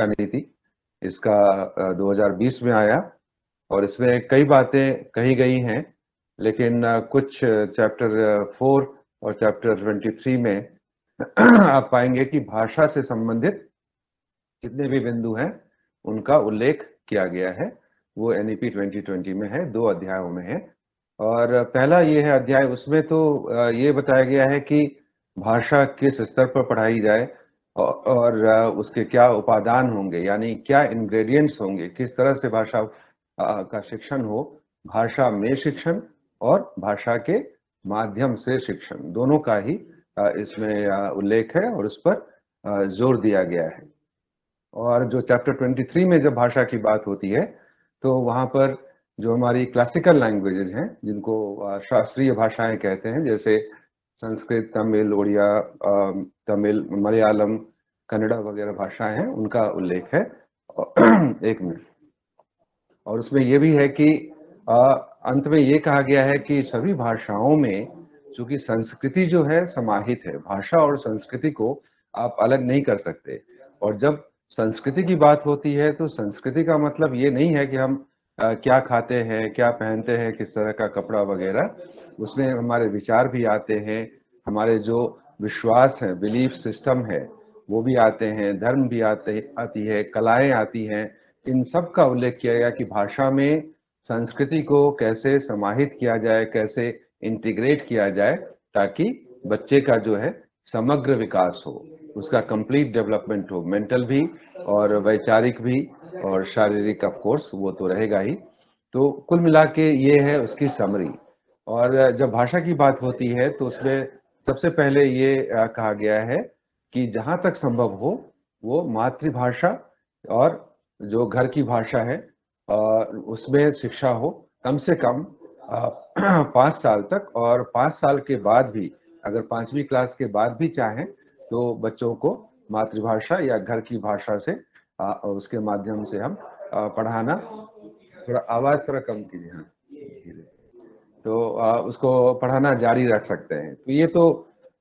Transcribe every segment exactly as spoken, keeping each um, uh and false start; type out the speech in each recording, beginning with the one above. शिक्षा नीति, इसका दो हज़ार बीस में आया और इसमें कई बातें कही गई हैं, लेकिन कुछ चैप्टर फोर और चैप्टर तेईस में आप पाएंगे कि भाषा से संबंधित जितने भी बिंदु हैं उनका उल्लेख किया गया है। वो एनईपी दो हज़ार बीस में है, दो अध्यायों में है। और पहला ये है अध्याय, उसमें तो ये बताया गया है कि भाषा किस स्तर पर पढ़ाई जाए और उसके क्या उपादान होंगे, यानी क्या इंग्रेडिएंट्स होंगे, किस तरह से भाषा का शिक्षण हो, भाषा में शिक्षण और भाषा के माध्यम से शिक्षण, दोनों का ही इसमें उल्लेख है और उस पर जोर दिया गया है। और जो चैप्टर तेईस में जब भाषा की बात होती है तो वहाँ पर जो हमारी क्लासिकल लैंग्वेजेज हैं, जिनको शास्त्रीय भाषाएं कहते हैं, जैसे संस्कृत, तमिल, उड़िया, तमिल, मलयालम, कन्नड़ा वगैरह भाषाएं हैं, उनका उल्लेख है। एक मिनट। और उसमें यह भी है कि अंत में ये कहा गया है कि सभी भाषाओं में चूंकि संस्कृति जो है समाहित है, भाषा और संस्कृति को आप अलग नहीं कर सकते। और जब संस्कृति की बात होती है तो संस्कृति का मतलब ये नहीं है कि हम आ, क्या खाते हैं, क्या पहनते हैं, किस तरह का कपड़ा वगैरह, उसमें हमारे विचार भी आते हैं, हमारे जो विश्वास है, बिलीफ सिस्टम है, वो भी आते हैं, धर्म भी आते आती है, कलाएं आती हैं, इन सब का उल्लेख किया गया कि भाषा में संस्कृति को कैसे समाहित किया जाए, कैसे इंटीग्रेट किया जाए, ताकि बच्चे का जो है समग्र विकास हो, उसका कंप्लीट डेवलपमेंट हो, मेंटल भी और वैचारिक भी और शारीरिक, ऑफ कोर्स वो तो रहेगा ही। तो कुल मिला के ये है उसकी समरी। और जब भाषा की बात होती है तो उसमें सबसे पहले ये कहा गया है कि जहाँ तक संभव हो वो मातृभाषा और जो घर की भाषा है उसमें शिक्षा हो, कम से कम पाँच साल तक, और पाँच साल के बाद भी अगर पाँचवीं क्लास के बाद भी चाहें तो बच्चों को मातृभाषा या घर की भाषा से आ, उसके माध्यम से हम आ, पढ़ाना। थोड़ा आवाज़ थोड़ा कम कीजिए। हाँ, तो आ, उसको पढ़ाना जारी रख सकते हैं। तो ये तो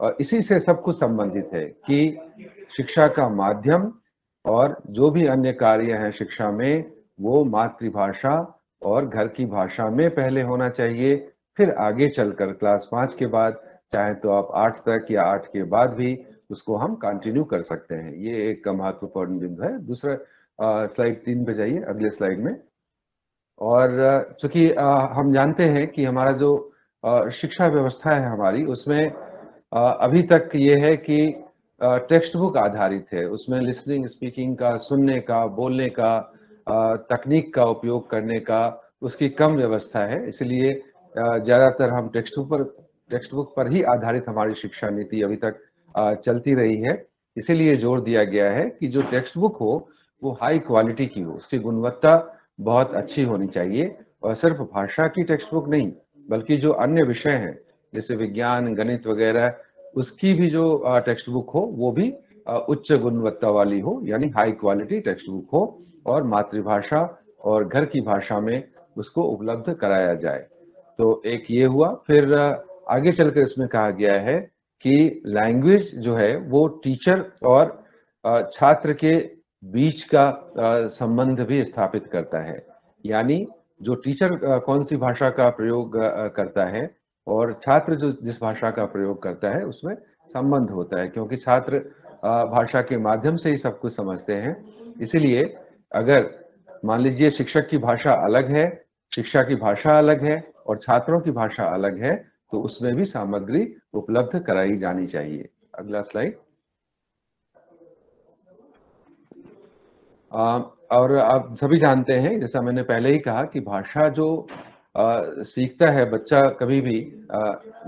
आ, इसी से सब कुछ संबंधित है कि शिक्षा का माध्यम और जो भी अन्य कार्य हैं शिक्षा में, वो मातृभाषा और घर की भाषा में पहले होना चाहिए। फिर आगे चलकर क्लास पाँच के बाद चाहे तो आप आठ तक या आठ के बाद भी उसको हम कंटिन्यू कर सकते हैं। ये एक महत्वपूर्ण बिंदु है। दूसरा स्लाइड तीन पे जाइए, अगले स्लाइड में। और चूंकि हम जानते हैं कि हमारा जो आ, शिक्षा व्यवस्था है हमारी, उसमें आ, अभी तक ये है कि आ, टेक्स्ट बुक आधारित है। उसमें लिसनिंग, स्पीकिंग का, सुनने का, बोलने का, आ, तकनीक का उपयोग करने का, उसकी कम व्यवस्था है। इसलिए ज़्यादातर हम टेक्स्ट बुक पर टेक्स्ट बुक पर ही आधारित हमारी शिक्षा नीति अभी तक चलती रही है। इसीलिए जोर दिया गया है कि जो टेक्स्ट बुक हो वो हाई क्वालिटी की हो, उसकी गुणवत्ता बहुत अच्छी होनी चाहिए। और सिर्फ भाषा की टेक्स्ट बुक नहीं, बल्कि जो अन्य विषय हैं जैसे विज्ञान, गणित वगैरह, उसकी भी जो टेक्स्ट बुक हो वो भी उच्च गुणवत्ता वाली हो, यानी हाई क्वालिटी टेक्स्ट बुक हो, और मातृभाषा और घर की भाषा में उसको उपलब्ध कराया जाए। तो एक ये हुआ। फिर आगे चलकर इसमें कहा गया है कि लैंग्वेज जो है वो टीचर और छात्र के बीच का संबंध भी स्थापित करता है, यानी जो टीचर कौन सी भाषा का प्रयोग करता है और छात्र जो जिस भाषा का प्रयोग करता है उसमें संबंध होता है, क्योंकि छात्र भाषा के माध्यम से ही सब कुछ समझते हैं। इसीलिए अगर मान लीजिए शिक्षक की भाषा अलग है, शिक्षा की भाषा अलग है और छात्रों की भाषा अलग है, तो उसमें भी सामग्री उपलब्ध कराई जानी चाहिए। अगला स्लाइड। और आप सभी जानते हैं, जैसा मैंने पहले ही कहा, कि भाषा जो आ, सीखता है बच्चा, कभी भी आ,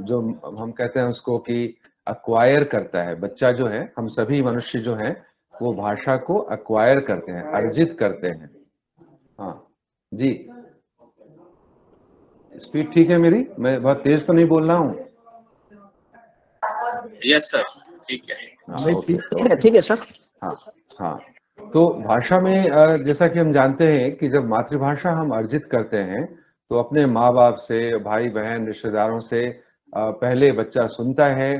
जो हम कहते हैं उसको कि अक्वायर करता है बच्चा जो है, हम सभी मनुष्य जो हैं वो भाषा को अक्वायर करते हैं, अर्जित करते हैं। हाँ जी, स्पीड ठीक है मेरी? मैं बहुत तेज तो नहीं बोल रहा हूँ? यस सर, ठीक है, ठीक है, ठीक है सर। हाँ हाँ, तो भाषा में जैसा कि हम जानते हैं कि जब मातृभाषा हम अर्जित करते हैं तो अपने माँ बाप से, भाई बहन, रिश्तेदारों से पहले बच्चा सुनता है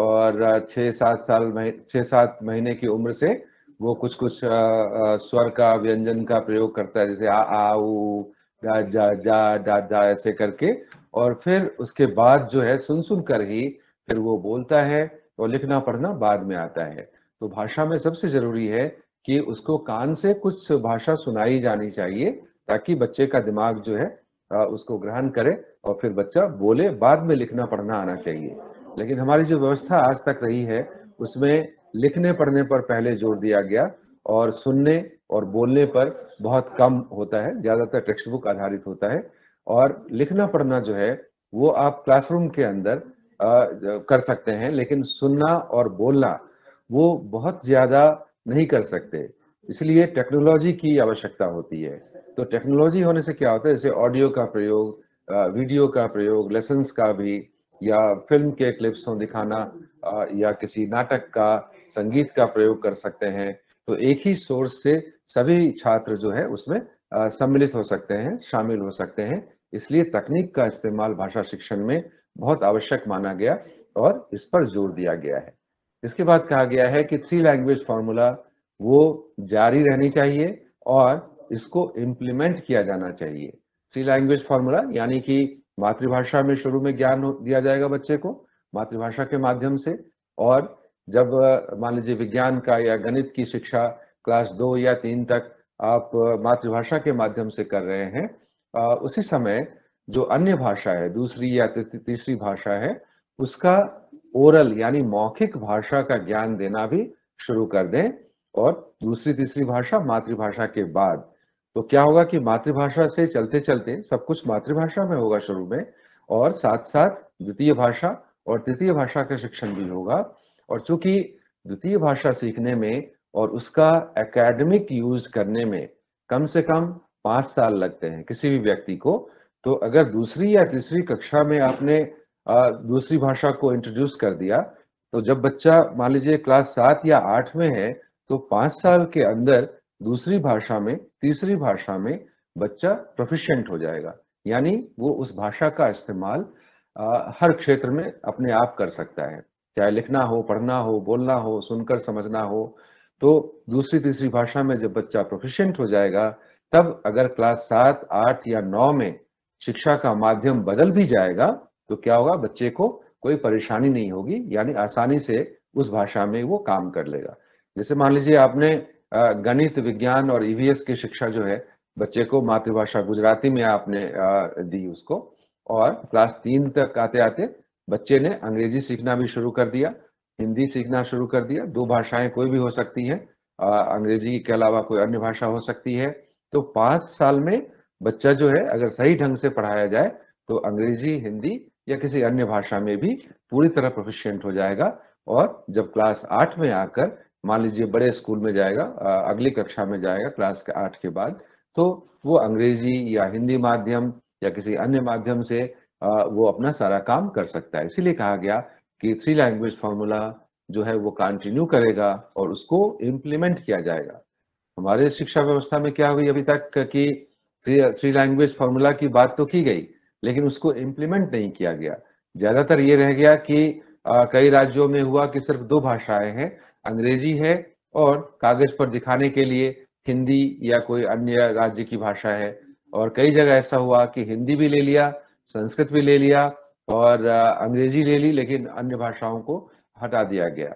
और छः सात साल छः सात महीने की उम्र से वो कुछ कुछ आ, आ, स्वर का व्यंजन का प्रयोग करता है, जैसे आ आ ऊ जा जा जा जा जा ऐसे करके, और फिर उसके बाद जो है सुन सुन कर ही फिर वो बोलता है और लिखना पढ़ना बाद में आता है। तो भाषा में सबसे जरूरी है कि उसको कान से कुछ भाषा सुनाई जानी चाहिए ताकि बच्चे का दिमाग जो है आ, उसको ग्रहण करे और फिर बच्चा बोले। बाद में लिखना पढ़ना आना चाहिए, लेकिन हमारी जो व्यवस्था आज तक रही है उसमें लिखने पढ़ने पर पहले जोर दिया गया और सुनने और बोलने पर बहुत कम होता है, ज्यादातर टेक्स्ट बुक आधारित होता है। और लिखना पढ़ना जो है वो आप क्लासरूम के अंदर आ, कर सकते हैं, लेकिन सुनना और बोलना वो बहुत ज्यादा नहीं कर सकते, इसलिए टेक्नोलॉजी की आवश्यकता होती है। तो टेक्नोलॉजी होने से क्या होता है, जैसे ऑडियो का प्रयोग, वीडियो का प्रयोग, लेसन्स का भी, या फिल्म के क्लिप्स को दिखाना, या किसी नाटक का, संगीत का प्रयोग कर सकते हैं। तो एक ही सोर्स से सभी छात्र जो है उसमें सम्मिलित हो सकते हैं, शामिल हो सकते हैं। इसलिए तकनीक का इस्तेमाल भाषा शिक्षण में बहुत आवश्यक माना गया और इस पर जोर दिया गया है। इसके बाद कहा गया है कि थ्री लैंग्वेज फॉर्मूला वो जारी रहनी चाहिए और इसको इम्प्लीमेंट किया जाना चाहिए। थ्री लैंग्वेज फॉर्मूला यानी कि मातृभाषा में शुरू में ज्ञान दिया जाएगा बच्चे को मातृभाषा के माध्यम से, और जब मान लीजिए विज्ञान का या गणित की शिक्षा क्लास दो या तीन तक आप मातृभाषा के माध्यम से कर रहे हैं, आ, उसी समय जो अन्य भाषा है, दूसरी या तीसरी भाषा है, उसका ओरल यानी मौखिक भाषा का ज्ञान देना भी शुरू कर दें, और दूसरी तीसरी भाषा मातृभाषा के बाद। तो क्या होगा कि मातृभाषा से चलते चलते सब कुछ मातृभाषा में होगा शुरू में, और साथ साथ द्वितीय भाषा और तृतीय भाषा का शिक्षण भी होगा। और चूंकि द्वितीय भाषा सीखने में और उसका एकेडमिक यूज करने में कम से कम पाँच साल लगते हैं किसी भी व्यक्ति को, तो अगर दूसरी या तीसरी कक्षा में आपने दूसरी भाषा को इंट्रोड्यूस कर दिया, तो जब बच्चा मान लीजिए क्लास सात या आठ में है, तो पाँच साल के अंदर दूसरी भाषा में, तीसरी भाषा में बच्चा प्रोफिशिएंट हो जाएगा, यानी वो उस भाषा का इस्तेमाल हर क्षेत्र में अपने आप कर सकता है, चाहे लिखना हो, पढ़ना हो, बोलना हो, सुनकर समझना हो। तो दूसरी तीसरी भाषा में जब बच्चा प्रोफिशिएंट हो जाएगा, तब अगर क्लास सात आठ या नौ में शिक्षा का माध्यम बदल भी जाएगा तो क्या होगा, बच्चे को कोई परेशानी नहीं होगी, यानी आसानी से उस भाषा में वो काम कर लेगा। जैसे मान लीजिए आपने गणित, विज्ञान और ईवीएस की शिक्षा जो है बच्चे को मातृभाषा गुजराती में आपने दी उसको, और क्लास तीन तक आते आते बच्चे ने अंग्रेजी सीखना भी शुरू कर दिया, हिंदी सीखना शुरू कर दिया, दो भाषाएं कोई भी हो सकती है, अंग्रेजी के अलावा कोई अन्य भाषा हो सकती है। तो पाँच साल में बच्चा जो है अगर सही ढंग से पढ़ाया जाए तो अंग्रेजी, हिंदी या किसी अन्य भाषा में भी पूरी तरह प्रोफिशिएंट हो जाएगा, और जब क्लास आठ में आकर मान लीजिए बड़े स्कूल में जाएगा, अगली कक्षा में जाएगा क्लास के आठ के बाद, तो वो अंग्रेजी या हिंदी माध्यम या किसी अन्य माध्यम से वो अपना सारा काम कर सकता है। इसीलिए कहा गया कि थ्री लैंग्वेज फॉर्मूला जो है वो कंटिन्यू करेगा और उसको इम्प्लीमेंट किया जाएगा। हमारे शिक्षा व्यवस्था में क्या हुई अभी तक कि थ्री लैंग्वेज फॉर्मूला की बात तो की गई, लेकिन उसको इम्प्लीमेंट नहीं किया गया। ज्यादातर ये रह गया कि आ, कई राज्यों में हुआ कि सिर्फ दो भाषाएं हैं, अंग्रेजी है और कागज पर दिखाने के लिए हिंदी या कोई अन्य राज्य की भाषा है, और कई जगह ऐसा हुआ कि हिंदी भी ले लिया, संस्कृत भी ले लिया और अंग्रेजी ले ली, लेकिन अन्य भाषाओं को हटा दिया गया।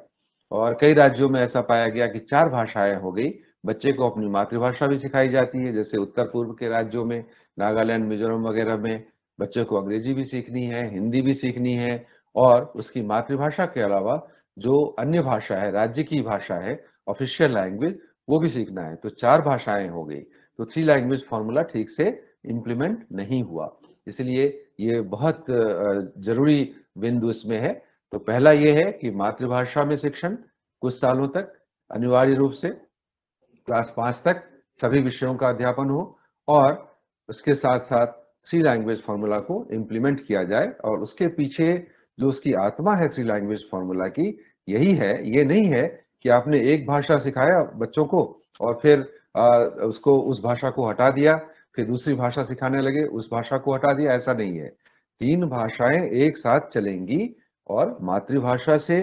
और कई राज्यों में ऐसा पाया गया कि चार भाषाएं हो गई, बच्चे को अपनी मातृभाषा भी सिखाई जाती है, जैसे उत्तर पूर्व के राज्यों में, नागालैंड, मिजोरम वगैरह में बच्चे को अंग्रेजी भी सीखनी है, हिंदी भी सीखनी है, और उसकी मातृभाषा के अलावा जो अन्य भाषा है, राज्य की भाषा है, ऑफिशियल लैंग्वेज, वो भी सीखना है। तो चार भाषाएं हो गई। तो थ्री लैंग्वेज फॉर्मूला ठीक से इम्प्लीमेंट नहीं हुआ, इसलिए ये बहुत जरूरी बिंदु इसमें है। तो पहला ये है कि मातृभाषा में शिक्षण कुछ सालों तक अनिवार्य रूप से क्लास पाँच तक सभी विषयों का अध्यापन हो, और उसके साथ साथ थ्री लैंग्वेज फॉर्मूला को इम्प्लीमेंट किया जाए। और उसके पीछे जो उसकी आत्मा है थ्री लैंग्वेज फॉर्मूला की, यही है। ये नहीं है कि आपने एक भाषा सिखाया बच्चों को और फिर आ, उसको उस भाषा को हटा दिया, फिर दूसरी भाषा सिखाने लगे, उस भाषा को हटा दिया, ऐसा नहीं है। तीन भाषाएं एक साथ चलेंगी और मातृभाषा से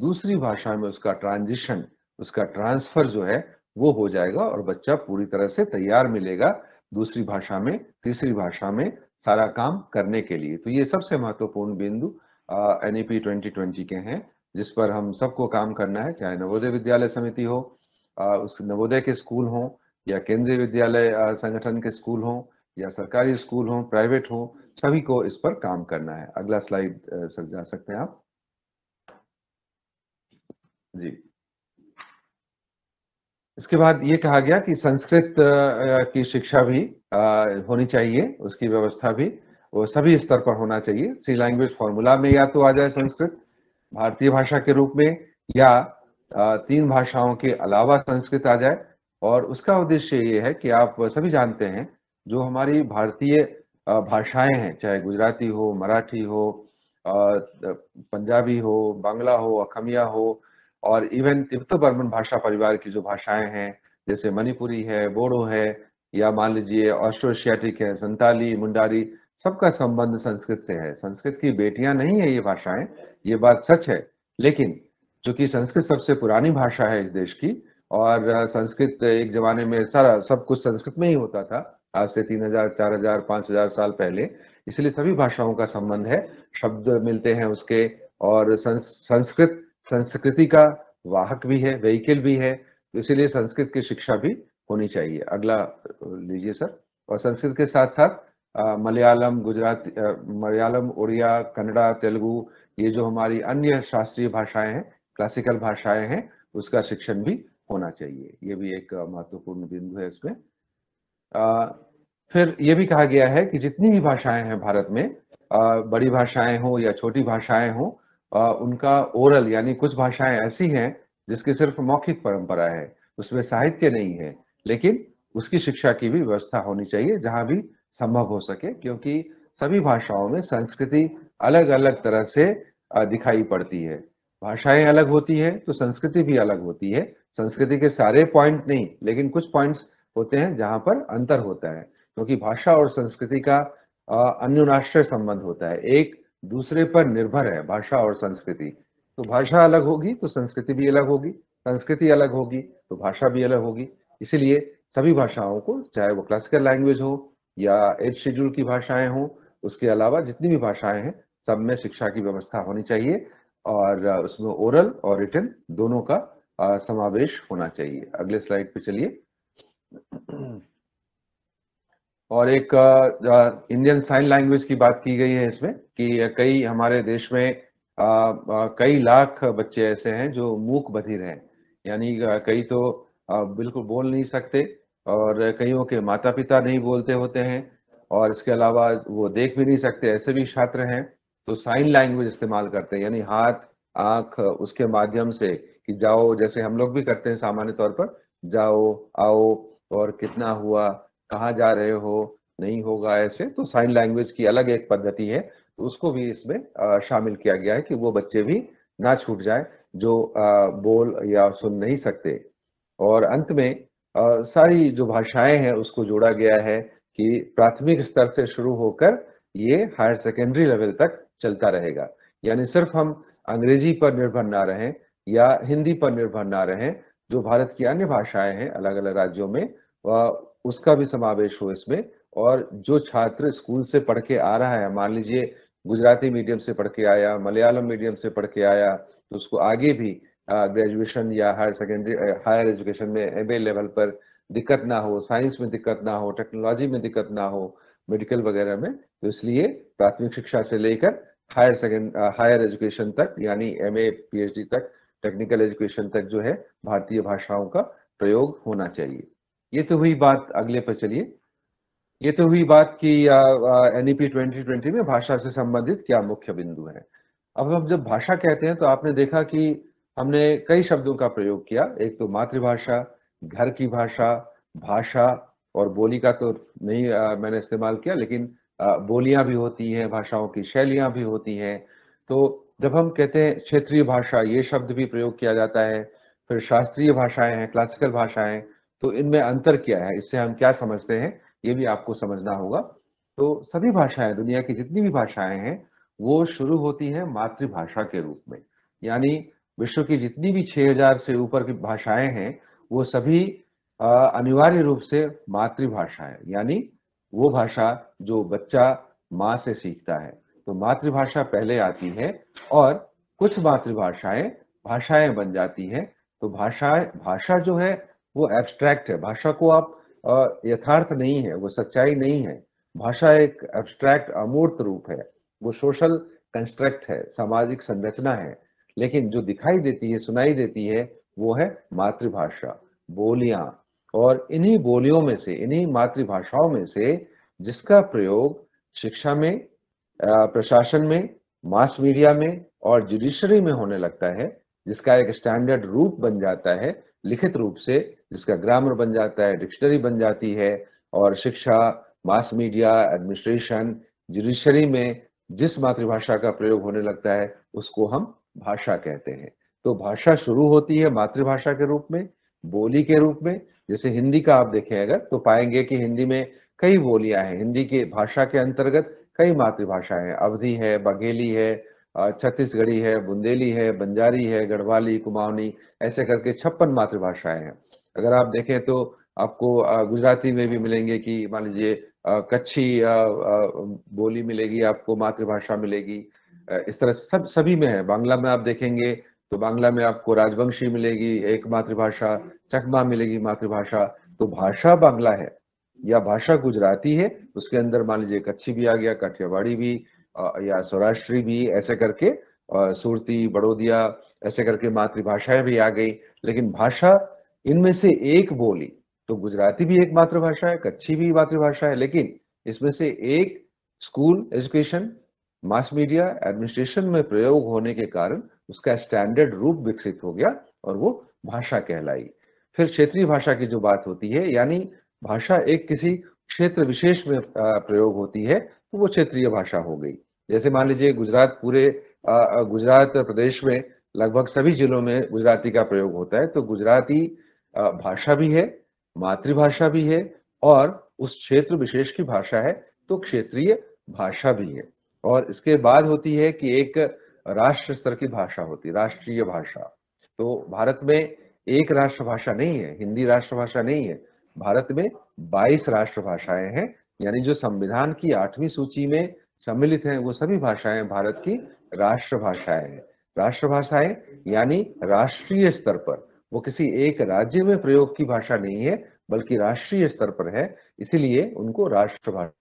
दूसरी भाषा में उसका ट्रांजिशन उसका ट्रांसफर जो है वो हो जाएगा और बच्चा पूरी तरह से तैयार मिलेगा दूसरी भाषा में, तीसरी भाषा में सारा काम करने के लिए। तो ये सबसे महत्वपूर्ण बिंदु एनईपी ट्वेंटी ट्वेंटी के हैं जिस पर हम सबको काम करना है, चाहे नवोदय विद्यालय समिति हो, आ, उस नवोदय के स्कूल हों या केंद्रीय विद्यालय संगठन के स्कूल हों या सरकारी स्कूल हों, प्राइवेट हों, सभी को इस पर काम करना है। अगला स्लाइड सर जा सकते हैं आप जी। इसके बाद ये कहा गया कि संस्कृत की शिक्षा भी होनी चाहिए, उसकी व्यवस्था भी वो सभी स्तर पर होना चाहिए। थ्री लैंग्वेज फॉर्मूला में या तो आ जाए संस्कृत भारतीय भाषा के रूप में या तीन भाषाओं के अलावा संस्कृत आ जाए। और उसका उद्देश्य ये है कि आप सभी जानते हैं जो हमारी भारतीय भाषाएं हैं, चाहे गुजराती हो, मराठी हो, पंजाबी हो, बांग्ला हो, अखमिया हो, और इवन तिब्बत बर्मन भाषा परिवार की जो भाषाएं हैं जैसे मणिपुरी है, बोडो है, या मान लीजिए ऑस्ट्रो एशियाटिक है, संताली, मुंडारी, सबका संबंध संस्कृत से है। संस्कृत की बेटियां नहीं है ये भाषाएं, ये बात सच है, लेकिन चूंकि संस्कृत सबसे पुरानी भाषा है इस देश की और संस्कृत एक जमाने में सारा सब कुछ संस्कृत में ही होता था आज से तीन हजार चार हजार पांच हजार साल पहले, इसलिए सभी भाषाओं का संबंध है, शब्द मिलते हैं उसके। और संस्कृत संस्कृति का वाहक भी है, व्हीकल भी है, तो इसीलिए संस्कृत की शिक्षा भी होनी चाहिए। अगला लीजिए सर। और संस्कृत के साथ साथ मलयालम, गुजराती, मलयालम, उड़िया, कन्नड़ा, तेलुगु, ये जो हमारी अन्य शास्त्रीय भाषाएं हैं, क्लासिकल भाषाएं हैं, उसका शिक्षण भी होना चाहिए। ये भी एक महत्वपूर्ण बिंदु है इसमें। आ, फिर ये भी कहा गया है कि जितनी भी भाषाएं हैं भारत में, आ, बड़ी भाषाएं हों या छोटी भाषाएं हों, उनका ओरल यानी कुछ भाषाएं ऐसी हैं जिसकी सिर्फ मौखिक परंपरा है, उसमें साहित्य नहीं है, लेकिन उसकी शिक्षा की भी व्यवस्था होनी चाहिए जहां भी संभव हो सके, क्योंकि सभी भाषाओं में संस्कृति अलग अलग तरह से दिखाई पड़ती है। भाषाएं अलग होती है तो संस्कृति भी अलग होती है। संस्कृति के सारे पॉइंट नहीं, लेकिन कुछ पॉइंट्स होते हैं जहां पर अंतर होता है, क्योंकि भाषा और संस्कृति का अन्योन्याश्रय संबंध होता है, एक दूसरे पर निर्भर है भाषा और संस्कृति। तो भाषा अलग होगी तो संस्कृति भी अलग होगी, संस्कृति अलग होगी तो भाषा भी अलग होगी। इसीलिए सभी भाषाओं को, चाहे वो क्लासिकल लैंग्वेज हो या एट शेड्यूल की भाषाएं हों, उसके अलावा जितनी भी भाषाएं हैं, सब में शिक्षा की व्यवस्था होनी चाहिए और उसमें ओरल और रिटन दोनों का समावेश होना चाहिए। अगले स्लाइड पे चलिए। और एक इंडियन साइन लैंग्वेज की बात की गई है इसमें कि कई हमारे देश में आ, आ, कई लाख बच्चे ऐसे हैं जो मूक बधिर हैं, यानी कई तो आ, बिल्कुल बोल नहीं सकते और कईयों के माता पिता नहीं बोलते होते हैं, और इसके अलावा वो देख भी नहीं सकते, ऐसे भी छात्र हैं। तो साइन लैंग्वेज इस्तेमाल करते हैं, यानी हाथ, आंख, उसके माध्यम से कि जाओ, जैसे हम लोग भी करते हैं सामान्य तौर पर, जाओ, आओ, और कितना हुआ, कहाँ जा रहे हो, नहीं होगा, ऐसे। तो साइन लैंग्वेज की अलग एक पद्धति है, तो उसको भी इसमें शामिल किया गया है कि वो बच्चे भी ना छूट जाए जो बोल या सुन नहीं सकते। और अंत में आ, सारी जो भाषाएं हैं उसको जोड़ा गया है कि प्राथमिक स्तर से शुरू होकर ये हायर सेकेंडरी लेवल तक चलता रहेगा, यानी सिर्फ हम अंग्रेजी पर निर्भर ना रहें या हिंदी पर निर्भर ना रहें, जो भारत की अन्य भाषाएं हैं अलग अलग राज्यों में, उसका भी समावेश हो इसमें। और जो छात्र स्कूल से पढ़ के आ रहा है, मान लीजिए गुजराती मीडियम से पढ़ के आया, मलयालम मीडियम से पढ़ के आया, तो उसको आगे भी ग्रेजुएशन या हायर सेकेंडरी हायर एजुकेशन में एमए लेवल पर दिक्कत ना हो, साइंस में दिक्कत ना हो, टेक्नोलॉजी में दिक्कत ना हो, मेडिकल वगैरह में। तो इसलिए प्राथमिक शिक्षा से लेकर हायर सेकेंड हायर एजुकेशन तक, यानी एमए पीएचडी तक, टेक्निकल एजुकेशन तक जो है भारतीय भाषाओं का प्रयोग होना चाहिए। ये तो हुई बात। अगले पर चलिए। ये तो हुई बात कि एनईपी ट्वेंटी ट्वेंटी में भाषा से संबंधित क्या मुख्य बिंदु है। अब हम जब भाषा कहते हैं तो आपने देखा कि हमने कई शब्दों का प्रयोग किया, एक तो मातृभाषा, घर की भाषा, भाषा, और बोली का तो नहीं आ, मैंने इस्तेमाल किया, लेकिन आ, बोलियां भी होती हैं, भाषाओं की शैलियां भी होती हैं। तो जब हम कहते हैं क्षेत्रीय भाषा, ये शब्द भी प्रयोग किया जाता है। फिर शास्त्रीय भाषाएं हैं, क्लासिकल भाषाएं, तो इनमें अंतर क्या है, इससे हम क्या समझते हैं, ये भी आपको समझना होगा। तो सभी भाषाएं, दुनिया की जितनी भी भाषाएं हैं, वो शुरू होती हैं मातृभाषा के रूप में, यानी विश्व की जितनी भी छह हज़ार से ऊपर की भाषाएं हैं वो सभी अनिवार्य रूप से मातृभाषा है, यानी वो भाषा जो बच्चा माँ से सीखता है। तो मातृभाषा पहले आती है और कुछ मातृभाषाएं भाषाएं बन जाती है। तो भाषा भाषा जो है वो एब्स्ट्रैक्ट है, भाषा को आप यथार्थ नहीं है, वो सच्चाई नहीं है। भाषा एक एब्स्ट्रैक्ट अमूर्त रूप है, वो सोशल कंस्ट्रक्ट है, सामाजिक संरचना है। लेकिन जो दिखाई देती है, सुनाई देती है, वो है मातृभाषा, बोलियां। और इन्हीं बोलियों में से, इन्हीं मातृभाषाओं में से जिसका प्रयोग शिक्षा में, प्रशासन में, मास मीडिया में और जुडिशरी में होने लगता है, जिसका एक स्टैंडर्ड रूप बन जाता है लिखित रूप से, जिसका ग्रामर बन जाता है, डिक्शनरी बन जाती है, और शिक्षा, मास मीडिया, एडमिनिस्ट्रेशन, जुडिशरी में जिस मातृभाषा का प्रयोग होने लगता है उसको हम भाषा कहते हैं। तो भाषा शुरू होती है मातृभाषा के रूप में, बोली के रूप में। जैसे हिंदी का आप देखें अगर तो पाएंगे कि हिंदी में कई बोलियां हैं। हिंदी के भाषा के अंतर्गत कई मातृभाषाएं हैं, अवधी है, बघेली है, छत्तीसगढ़ी है, बुंदेली है, बंजारी है, गढ़वाली, कुमाऊनी, ऐसे करके छप्पन मातृभाषाएं हैं। अगर आप देखें तो आपको गुजराती में भी मिलेंगे कि मान लीजिए कच्छी बोली मिलेगी, आपको मातृभाषा मिलेगी। इस तरह सब सभी में है। बांग्ला में आप देखेंगे तो बांग्ला में आपको राजवंशी मिलेगी एक मातृभाषा, चकमा मिलेगी मातृभाषा। तो भाषा बांग्ला है या भाषा गुजराती है, उसके अंदर मान लीजिए कच्छी भी आ गया, काठियावाड़ी भी या सौराष्ट्री भी, ऐसे करके सूरती, बड़ोदिया, ऐसे करके मातृभाषाएं भी आ गई। लेकिन भाषा इनमें से एक बोली, तो गुजराती भी एक मातृभाषा है, कच्छी भी मातृभाषा है, लेकिन इसमें से एक school education, mass media, administration में प्रयोग होने के कारण उसका स्टैंडर्ड रूप विकसित हो गया और वो भाषा कहलाई। फिर क्षेत्रीय भाषा की जो बात होती है, यानी भाषा एक किसी क्षेत्र विशेष में प्रयोग होती है, तो वो क्षेत्रीय भाषा हो गई। जैसे मान लीजिए गुजरात, पूरे गुजरात प्रदेश में लगभग सभी जिलों में गुजराती का प्रयोग होता है, तो गुजराती भाषा भी है, मातृभाषा भी है, और उस क्षेत्र विशेष की भाषा है, तो क्षेत्रीय भाषा भी है। और इसके बाद होती है कि एक राष्ट्र स्तर की भाषा होती है, राष्ट्रीय भाषा। तो भारत में एक राष्ट्रभाषा नहीं है, हिंदी राष्ट्रभाषा नहीं है। भारत में बाईस राष्ट्रभाषाएं हैं, यानी जो संविधान की आठवीं सूची में सम्मिलित हैं वो सभी भाषाएं भारत की राष्ट्रभाषाएं हैं। राष्ट्रभाषाएं यानी राष्ट्रीय स्तर पर, वो किसी एक राज्य में प्रयोग की भाषा नहीं है बल्कि राष्ट्रीय स्तर पर है, इसीलिए उनको राष्ट्रभाषा।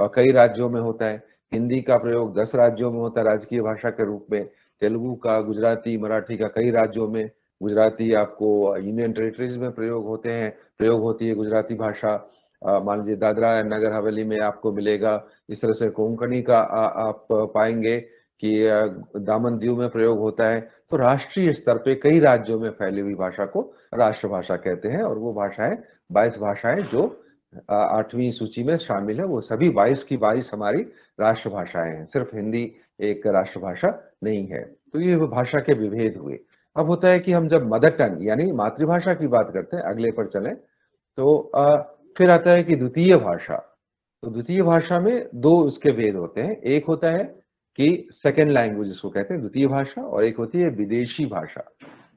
और कई राज्यों में होता है हिंदी का प्रयोग, दस राज्यों में होता है राजकीय भाषा के रूप में। तेलुगु का, गुजराती, मराठी का कई राज्यों में, गुजराती आपको यूनियन टेरिटरीज में प्रयोग होते हैं, प्रयोग होती है गुजराती भाषा। मान लीजिए दादरा नगर हवेली में आपको मिलेगा। इस तरह से कोंकणी का आ, आप पाएंगे कि दामन दीव में प्रयोग होता है। तो राष्ट्रीय स्तर पे कई राज्यों में फैली हुई भाषा को राष्ट्रभाषा कहते हैं, और वो भाषाएं बाईस भाषाएं जो आठवीं सूची में शामिल है वो सभी बाईस की बाईस हमारी राष्ट्रभाषाएं हैं। सिर्फ हिंदी एक राष्ट्रभाषा नहीं है। तो ये भाषा के विभेद हुए। अब होता है कि हम जब मदर टंग यानी मातृभाषा की बात करते हैं, अगले पर चलें, तो आ, फिर आता है कि द्वितीय भाषा। तो द्वितीय भाषा में दो उसके भेद होते हैं। एक होता है कि सेकेंड लैंग्वेज जिसको कहते हैं द्वितीय भाषा, और एक होती है विदेशी भाषा।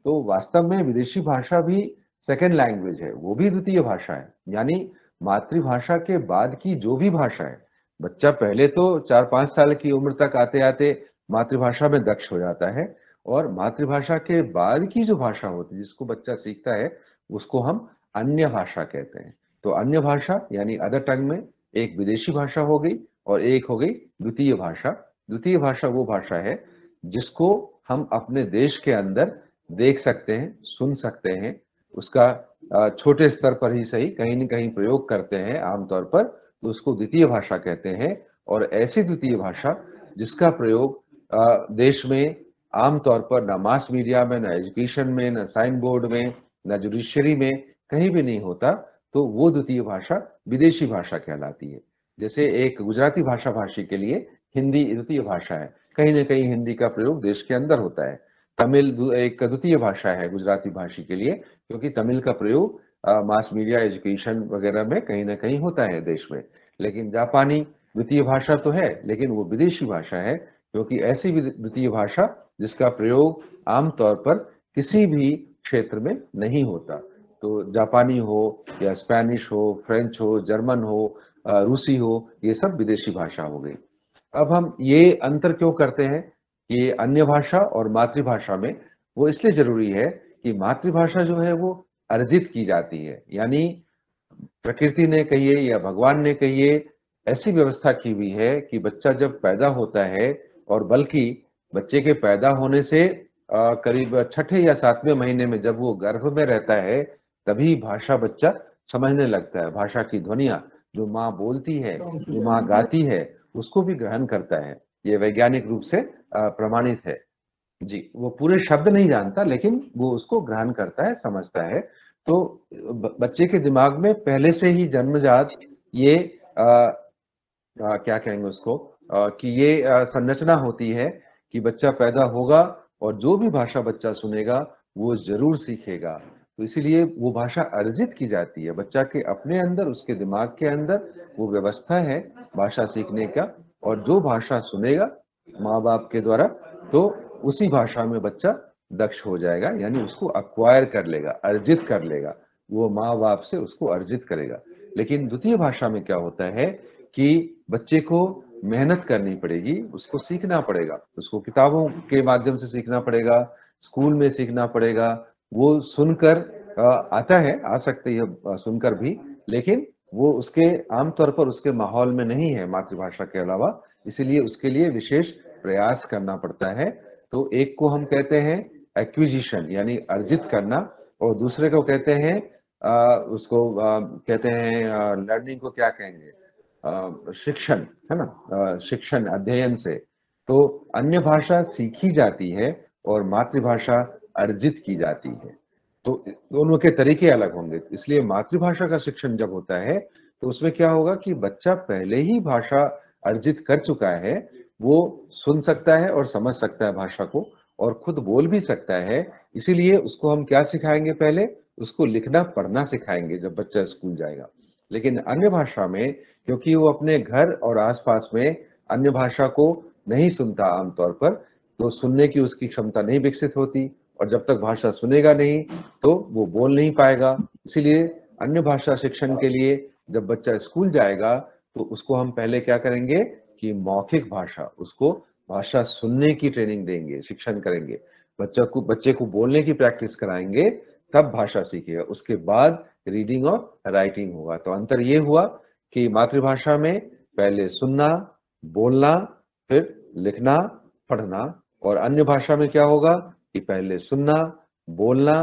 तो वास्तव में विदेशी भाषा भी सेकेंड लैंग्वेज है, वो भी द्वितीय भाषा है, यानी मातृभाषा के बाद की जो भी भाषा है। बच्चा पहले तो चार पाँच साल की उम्र तक आते आते मातृभाषा में दक्ष हो जाता है, और मातृभाषा के बाद की जो भाषा होती है जिसको बच्चा सीखता है उसको हम अन्य भाषा कहते हैं। तो अन्य भाषा यानी अदर टंग में एक विदेशी भाषा हो गई और एक हो गई द्वितीय भाषा। द्वितीय भाषा वो भाषा है जिसको हम अपने देश के अंदर देख सकते हैं, सुन सकते हैं, उसका छोटे स्तर पर ही सही कहीं न कहीं प्रयोग करते हैं आमतौर पर, तो उसको द्वितीय भाषा कहते हैं। और ऐसी द्वितीय भाषा जिसका प्रयोग देश में आमतौर पर ना मास मीडिया में, ना एजुकेशन में, ना साइन बोर्ड में, ना जुडिशरी में कहीं भी नहीं होता, तो वो द्वितीय भाषा विदेशी भाषा कहलाती है। जैसे एक गुजराती भाषा भाषी के लिए हिंदी द्वितीय भाषा है, कहीं ना कहीं हिंदी का प्रयोग देश के अंदर होता है। तमिल एक द्वितीय भाषा है गुजराती भाषी के लिए, क्योंकि तमिल का प्रयोग मास मीडिया, एजुकेशन वगैरह में कहीं ना कहीं होता है देश में। लेकिन जापानी द्वितीय भाषा तो है लेकिन वो विदेशी भाषा है, क्योंकि ऐसी द्वितीय भाषा जिसका प्रयोग आमतौर पर किसी भी क्षेत्र में नहीं होता। तो जापानी हो या स्पेनिश हो, फ्रेंच हो, जर्मन हो, रूसी हो, ये सब विदेशी भाषा हो गई। अब हम ये अंतर क्यों करते हैं कि अन्य भाषा और मातृभाषा में? वो इसलिए जरूरी है कि मातृभाषा जो है वो अर्जित की जाती है, यानी प्रकृति ने कहिए या भगवान ने कहिए ऐसी व्यवस्था की हुई है कि बच्चा जब पैदा होता है, और बल्कि बच्चे के पैदा होने से करीब छठे या सातवें महीने में जब वो गर्भ में रहता है तभी भाषा बच्चा समझने लगता है। भाषा की ध्वनियाँ जो माँ बोलती है, जो माँ गाती है, उसको भी ग्रहण करता है। ये वैज्ञानिक रूप से प्रमाणित है जी। वो पूरे शब्द नहीं जानता लेकिन वो उसको ग्रहण करता है, समझता है। तो बच्चे के दिमाग में पहले से ही जन्मजात ये आ, आ, क्या कहेंगे उसको आ, कि ये आ, संरचना होती है कि बच्चा पैदा होगा और जो भी भाषा बच्चा सुनेगा वो जरूर सीखेगा। तो इसीलिए वो भाषा अर्जित की जाती है। बच्चा के अपने अंदर, उसके दिमाग के अंदर वो व्यवस्था है भाषा सीखने का, और जो भाषा सुनेगा माँ बाप के द्वारा तो उसी भाषा में बच्चा दक्ष हो जाएगा, यानी उसको अक्वायर कर लेगा, अर्जित कर लेगा। वो माँ बाप से उसको अर्जित करेगा। लेकिन द्वितीय भाषा में क्या होता है कि बच्चे को मेहनत करनी पड़ेगी, उसको सीखना पड़ेगा, उसको किताबों के माध्यम से सीखना पड़ेगा, स्कूल में सीखना पड़ेगा। वो सुनकर आता है, आ सकती है सुनकर भी, लेकिन वो उसके आमतौर पर उसके माहौल में नहीं है मातृभाषा के अलावा, इसीलिए उसके लिए विशेष प्रयास करना पड़ता है। तो एक को हम कहते हैं एक्विजिशन यानी अर्जित करना, और दूसरे को कहते हैं आ, उसको आ, कहते हैं लर्निंग को क्या कहेंगे, आ, शिक्षण है ना, आ, शिक्षण अध्ययन से। तो अन्य भाषा सीखी जाती है और मातृभाषा अर्जित की जाती है। तो दोनों के तरीके अलग होंगे। इसलिए मातृभाषा का शिक्षण जब होता है तो उसमें क्या होगा कि बच्चा पहले ही भाषा अर्जित कर चुका है, वो सुन सकता है और समझ सकता है भाषा को, और खुद बोल भी सकता है। इसीलिए उसको हम क्या सिखाएंगे, पहले उसको लिखना पढ़ना सिखाएंगे जब बच्चा स्कूल जाएगा। लेकिन अन्य भाषा में क्योंकि वो अपने घर और आसपास में अन्य भाषा को नहीं सुनता आमतौर पर, तो सुनने की उसकी क्षमता नहीं विकसित होती, और जब तक भाषा सुनेगा नहीं तो वो बोल नहीं पाएगा। इसीलिए अन्य भाषा शिक्षण के लिए जब बच्चा स्कूल जाएगा तो उसको हम पहले क्या करेंगे कि मौखिक भाषा, उसको भाषा सुनने की ट्रेनिंग देंगे, शिक्षण करेंगे, बच्चा को बच्चे को बोलने की प्रैक्टिस कराएंगे, तब भाषा सीखेगा। उसके बाद रीडिंग और राइटिंग होगा। तो अंतर ये हुआ कि मातृभाषा में पहले सुनना, बोलना, फिर लिखना, पढ़ना, और अन्य भाषा में क्या होगा कि पहले सुनना, बोलना,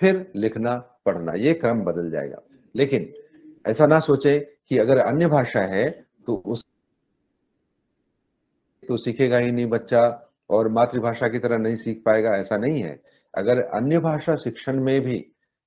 फिर लिखना, पढ़ना, ये क्रम बदल जाएगा। लेकिन ऐसा ना सोचे कि अगर अन्य भाषा है तो उस तो सीखेगा ही नहीं बच्चा और मातृभाषा की तरह नहीं सीख पाएगा, ऐसा नहीं है। अगर अन्य भाषा शिक्षण में भी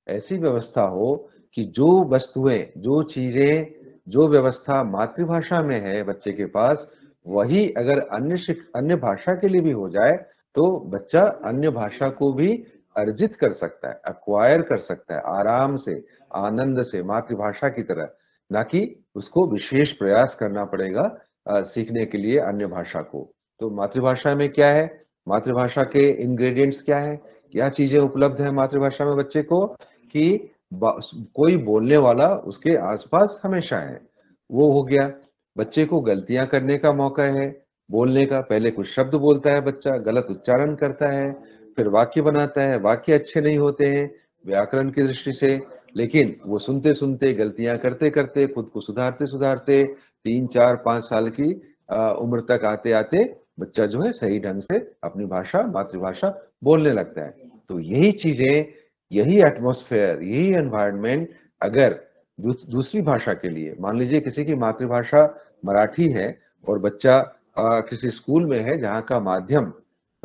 ऐसी व्यवस्था हो कि जो वस्तुएं, जो चीजें, जो व्यवस्था मातृभाषा में है बच्चे के पास, वही अगर अन्य अन्य भाषा के लिए भी हो जाए तो बच्चा अन्य भाषा को भी अर्जित कर सकता है, अक्वायर कर सकता है आराम से, आनंद से, मातृभाषा की तरह, ना कि उसको विशेष प्रयास करना पड़ेगा आ, सीखने के लिए अन्य भाषा को। तो मातृभाषा में क्या है, मातृभाषा के इंग्रेडिएंट्स क्या है, क्या चीजें उपलब्ध है मातृभाषा में बच्चे को, कि कोई बोलने वाला उसके आसपास हमेशा है, वो हो गया। बच्चे को गलतियां करने का मौका है बोलने का, पहले कुछ शब्द बोलता है बच्चा, गलत उच्चारण करता है, फिर वाक्य बनाता है, वाक्य अच्छे नहीं होते हैं व्याकरण की दृष्टि से, लेकिन वो सुनते सुनते, गलतियां करते करते, खुद को सुधारते सुधारते, तीन चार पाँच साल की उम्र तक आते आते बच्चा जो है सही ढंग से अपनी भाषा, मातृभाषा बोलने लगता है। तो यही चीजें, यही एटमॉस्फेयर, यही एनवायरनमेंट अगर दूस, दूसरी भाषा के लिए, मान लीजिए किसी की मातृभाषा मराठी है और बच्चा आ, किसी स्कूल में है जहाँ का माध्यम